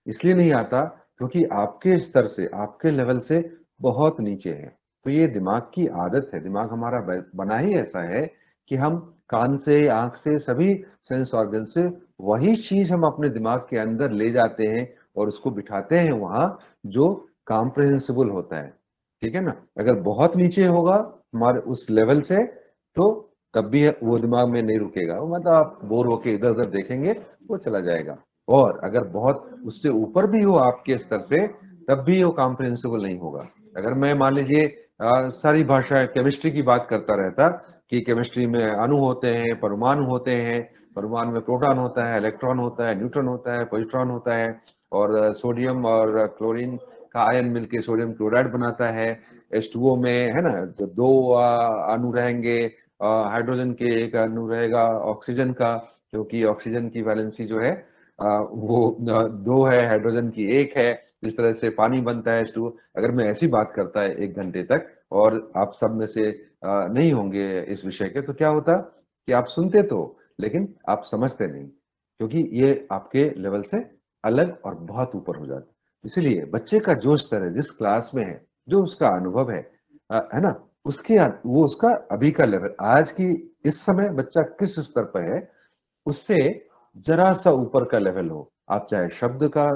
इसलिए नहीं आता क्योंकि आपके स्तर से, आपके लेवल से बहुत नीचे है। तो ये दिमाग की आदत है, दिमाग हमारा बना ही ऐसा है कि हम कान से, आंख से, सभी सेंस ऑर्गन से वही चीज हम अपने दिमाग के अंदर ले जाते हैं और उसको बिठाते हैं वहां जो कॉम्प्रिहेंसिबल होता है। ठीक है ना? अगर बहुत नीचे होगा हमारे उस लेवल से तो तब भी वो दिमाग में नहीं रुकेगा, मतलब आप बोर होके इधर उधर देखेंगे वो चला जाएगा। और अगर बहुत उससे ऊपर भी हो आपके स्तर से, तब भी वो कॉम्प्रिहेंसिबल नहीं होगा। अगर मैं मान लीजिए सारी भाषा, केमिस्ट्री की बात करता रहता कि केमिस्ट्री में अणु होते हैं, परमाणु होते हैं, परमाणु में प्रोटॉन होता है, इलेक्ट्रॉन होता है, न्यूट्रॉन होता है, पॉजिट्रॉन होता है, और सोडियम और क्लोरीन का आयन मिलके सोडियम क्लोराइड बनाता है। एच टू ओ में है ना दो अणु रहेंगे, हाइड्रोजन के एक अणु रहेगा ऑक्सीजन का, क्योंकि ऑक्सीजन की वैलेंसी जो है वो दो है, हाइड्रोजन की एक है, इस तरह से पानी बनता है एच टू ओ। अगर मैं ऐसी बात करता है एक घंटे तक और आप सब में से नहीं होंगे इस विषय के, तो क्या होता कि आप सुनते तो लेकिन आप समझते नहीं, क्योंकि ये आपके लेवल से अलग और बहुत ऊपर हो जाता। इसलिए बच्चे का जो स्तर है, जिस क्लास में है, जो उसका अनुभव है, है ना, उसके वो उसका अभी का लेवल, आज की इस समय बच्चा किस स्तर पर है, उससे जरा सा ऊपर का लेवल हो। आप चाहे शब्द का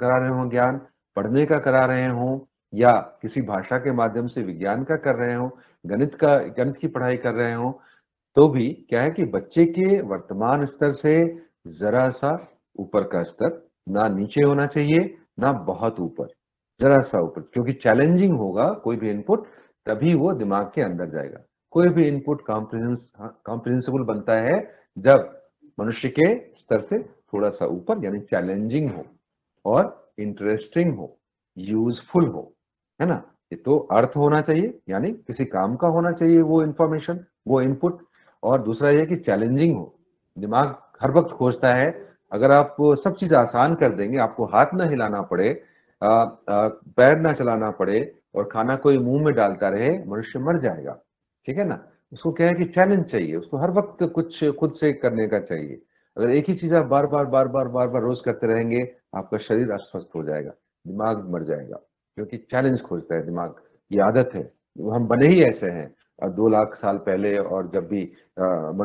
करा रहे हो ज्ञान, पढ़ने का करा रहे हो, या किसी भाषा के माध्यम से विज्ञान का कर रहे हो, गणित का, गणित की पढ़ाई कर रहे हो, तो भी क्या है कि बच्चे के वर्तमान स्तर से जरा सा ऊपर का स्तर, ना नीचे होना चाहिए ना बहुत ऊपर, जरा सा ऊपर, क्योंकि चैलेंजिंग होगा कोई भी इनपुट तभी वो दिमाग के अंदर जाएगा। कोई भी इनपुट कॉम्प्रिहेंसिबल बनता है जब मनुष्य के स्तर से थोड़ा सा ऊपर, यानी चैलेंजिंग हो और इंटरेस्टिंग हो, यूजफुल हो, है ना। ये तो अर्थ होना चाहिए, यानी किसी काम का होना चाहिए वो इंफॉर्मेशन, वो इनपुट। और दूसरा यह कि चैलेंजिंग हो, दिमाग हर वक्त खोजता है। अगर आप सब चीज आसान कर देंगे, आपको हाथ ना हिलाना पड़े, आ, आ, पैर ना चलाना पड़े और खाना कोई मुंह में डालता रहे, मनुष्य मर जाएगा। ठीक है ना? उसको क्या है कि चैलेंज चाहिए, उसको हर वक्त कुछ खुद से करने का चाहिए। अगर एक ही चीज आप बार बार बार बार बार बार रोज करते रहेंगे, आपका शरीर अस्वस्थ हो जाएगा, दिमाग मर जाएगा, क्योंकि चैलेंज खोजता है दिमाग। ये आदत है, हम बने ही ऐसे हैं। और दो लाख साल पहले और जब भी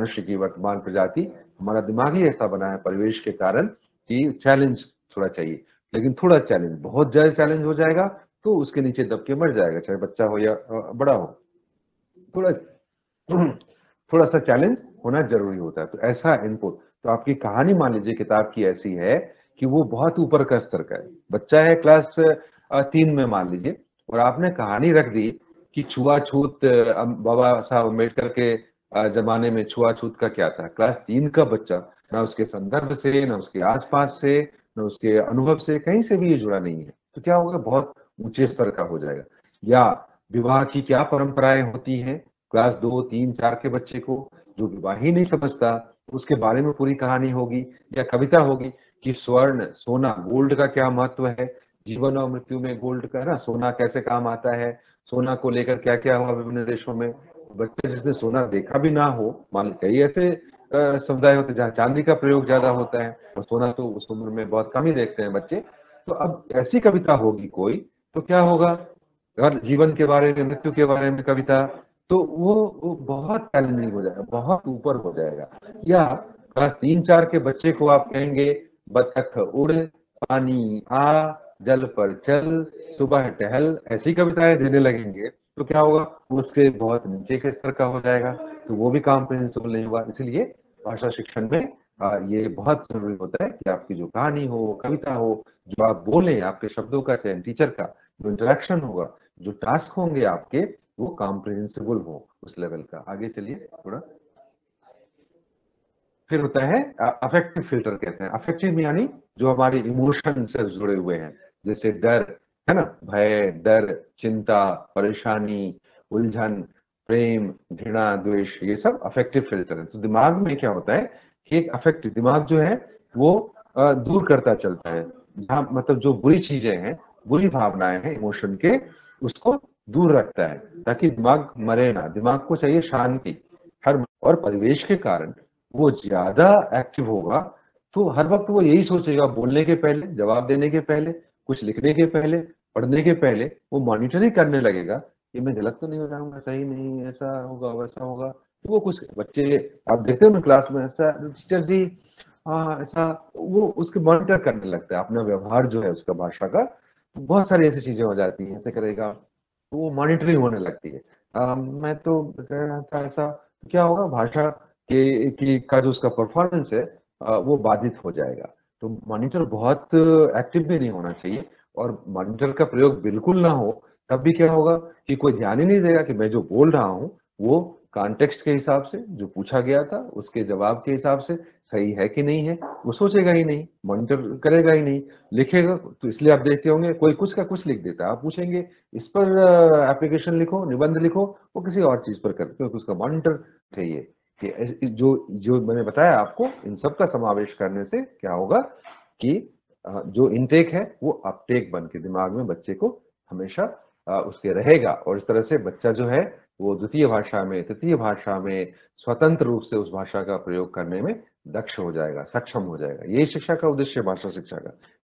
मनुष्य की वर्तमान प्रजाति, हमारा दिमाग ही ऐसा बना है परिवेश के कारण कि चैलेंज थोड़ा चाहिए, लेकिन थोड़ा चैलेंज, बहुत ज्यादा चैलेंज हो जाएगा तो उसके नीचे दबके मर जाएगा, चाहे बच्चा हो या बड़ा हो। थोड़ा थोड़ा सा चैलेंज होना जरूरी होता है। तो ऐसा इनपुट, तो आपकी कहानी मान लीजिए किताब की ऐसी है कि वो बहुत ऊपर का स्तर का है, बच्चा है क्लास तीन में मान लीजिए, और आपने कहानी रख दी कि छुआछूत, बाबा साहब अम्बेडकर के जमाने में छुआछूत का क्या था। क्लास तीन का बच्चा ना उसके संदर्भ से, ना उसके आसपास से, ना उसके अनुभव से, कहीं से भी ये जुड़ा नहीं है, तो क्या होगा बहुत ऊंचे स्तर का हो जाएगा। या विवाह की क्या परंपराएं होती हैं, क्लास दो तीन चार के बच्चे को जो विवाह ही नहीं समझता उसके बारे में पूरी कहानी होगी या कविता होगी कि स्वर्ण सोना गोल्ड का क्या महत्व है, जीवन और मृत्यु में गोल्ड का ना सोना कैसे काम आता है, सोना को लेकर क्या क्या हुआ विभिन्न देशों में। बच्चे जिसने सोना देखा भी ना हो, मान कई ऐसे समुदाय होते हैं जहाँ चांदी का प्रयोग ज्यादा होता है और सोना तो उस उम्र में बहुत कम ही देखते हैं बच्चे, तो अब ऐसी कविता होगी कोई तो क्या होगा, अगर जीवन के बारे में मृत्यु के बारे में कविता, तो वो, वो बहुत चैलेंजिंग हो जाएगा, बहुत ऊपर हो जाएगा। या क्लास तीन चार के बच्चे को आप कहेंगे बतख उड़ पानी आ जल पर चल सुबह टहल, ऐसी कविताएं देने लगेंगे तो क्या होगा, उसके बहुत नीचे के स्तर का हो जाएगा, तो वो भी कॉम्प्रिहेंसिबल नहीं होगा। इसलिए भाषा शिक्षण में आ, ये बहुत जरूरी होता है कि आपकी जो कहानी हो, कविता हो, जो आप बोले, आपके शब्दों का चयन, टीचर का जो इंटरेक्शन होगा, जो टास्क होंगे आपके, वो कॉम्प्रिहेंसिबल हो उस लेवल का। आगे चलिए थोड़ा। फिर होता है अफेक्टिव फिल्टर, कहते हैं अफेक्टिव यानी जो हमारे इमोशन से जुड़े हुए हैं, जैसे डर है ना, भय, डर, चिंता, परेशानी, उलझन, प्रेम, घृणा, द्वेष, ये सब अफेक्टिव फिल्टर है। तो दिमाग में क्या होता है कि एक अफेक्टिव दिमाग जो है वो दूर करता चलता है, जहाँ मतलब जो बुरी चीजें हैं, बुरी भावनाएं हैं इमोशन के, उसको दूर रखता है ताकि दिमाग मरे ना। दिमाग को चाहिए शांति हर, और परिवेश के कारण वो ज्यादा एक्टिव होगा, तो हर वक्त वो यही सोचेगा, बोलने के पहले, जवाब देने के पहले, कुछ लिखने के पहले, पढ़ने के पहले वो मॉनिटरिंग करने लगेगा कि मैं गलत तो नहीं हो जाऊंगा, सही नहीं, ऐसा होगा वैसा होगा। तो वो कुछ बच्चे आप देखते हो ना क्लास में, ऐसा टीचर जी हाँ ऐसा, वो उसके मॉनिटर करने लगता है अपना व्यवहार जो है उसका, भाषा का। तो बहुत सारी ऐसी चीजें हो जाती है, ऐसे करेगा तो वो मॉनिटरिंग होने लगती है। आ, मैं तो कह रहा था ऐसा, क्या होगा, भाषा के, के का जो उसका परफॉर्मेंस है आ, वो बाधित हो जाएगा। तो मॉनिटर बहुत एक्टिव भी नहीं होना चाहिए, और मॉनिटर का प्रयोग बिल्कुल ना हो, तब भी क्या होगा कि कोई ध्यान ही नहीं देगा कि मैं जो बोल रहा हूँ वो कॉन्टेक्स्ट के हिसाब से, जो पूछा गया था उसके जवाब के हिसाब से सही है कि नहीं है, वो सोचेगा ही नहीं, मॉनिटर करेगा ही नहीं, लिखेगा। तो इसलिए आप देखते होंगे कोई कुछ का कुछ लिख देता है, आप पूछेंगे इस पर एप्लीकेशन लिखो, निबंध लिखो, वो किसी और चीज पर करते, क्योंकि उसका मॉनिटर चाहिए। कि जो जो मैंने बताया आपको, इन सब का समावेश करने से क्या होगा कि जो इनटेक है वो अपटेक बन के दिमाग में बच्चे को हमेशा उसके रहेगा, और इस तरह से बच्चा जो है वो द्वितीय भाषा में, तृतीय भाषा में स्वतंत्र रूप से उस भाषा का प्रयोग करने में दक्ष हो जाएगा, सक्षम हो जाएगा। यही शिक्षा का उद्देश्य है, भाषा शिक्षा का।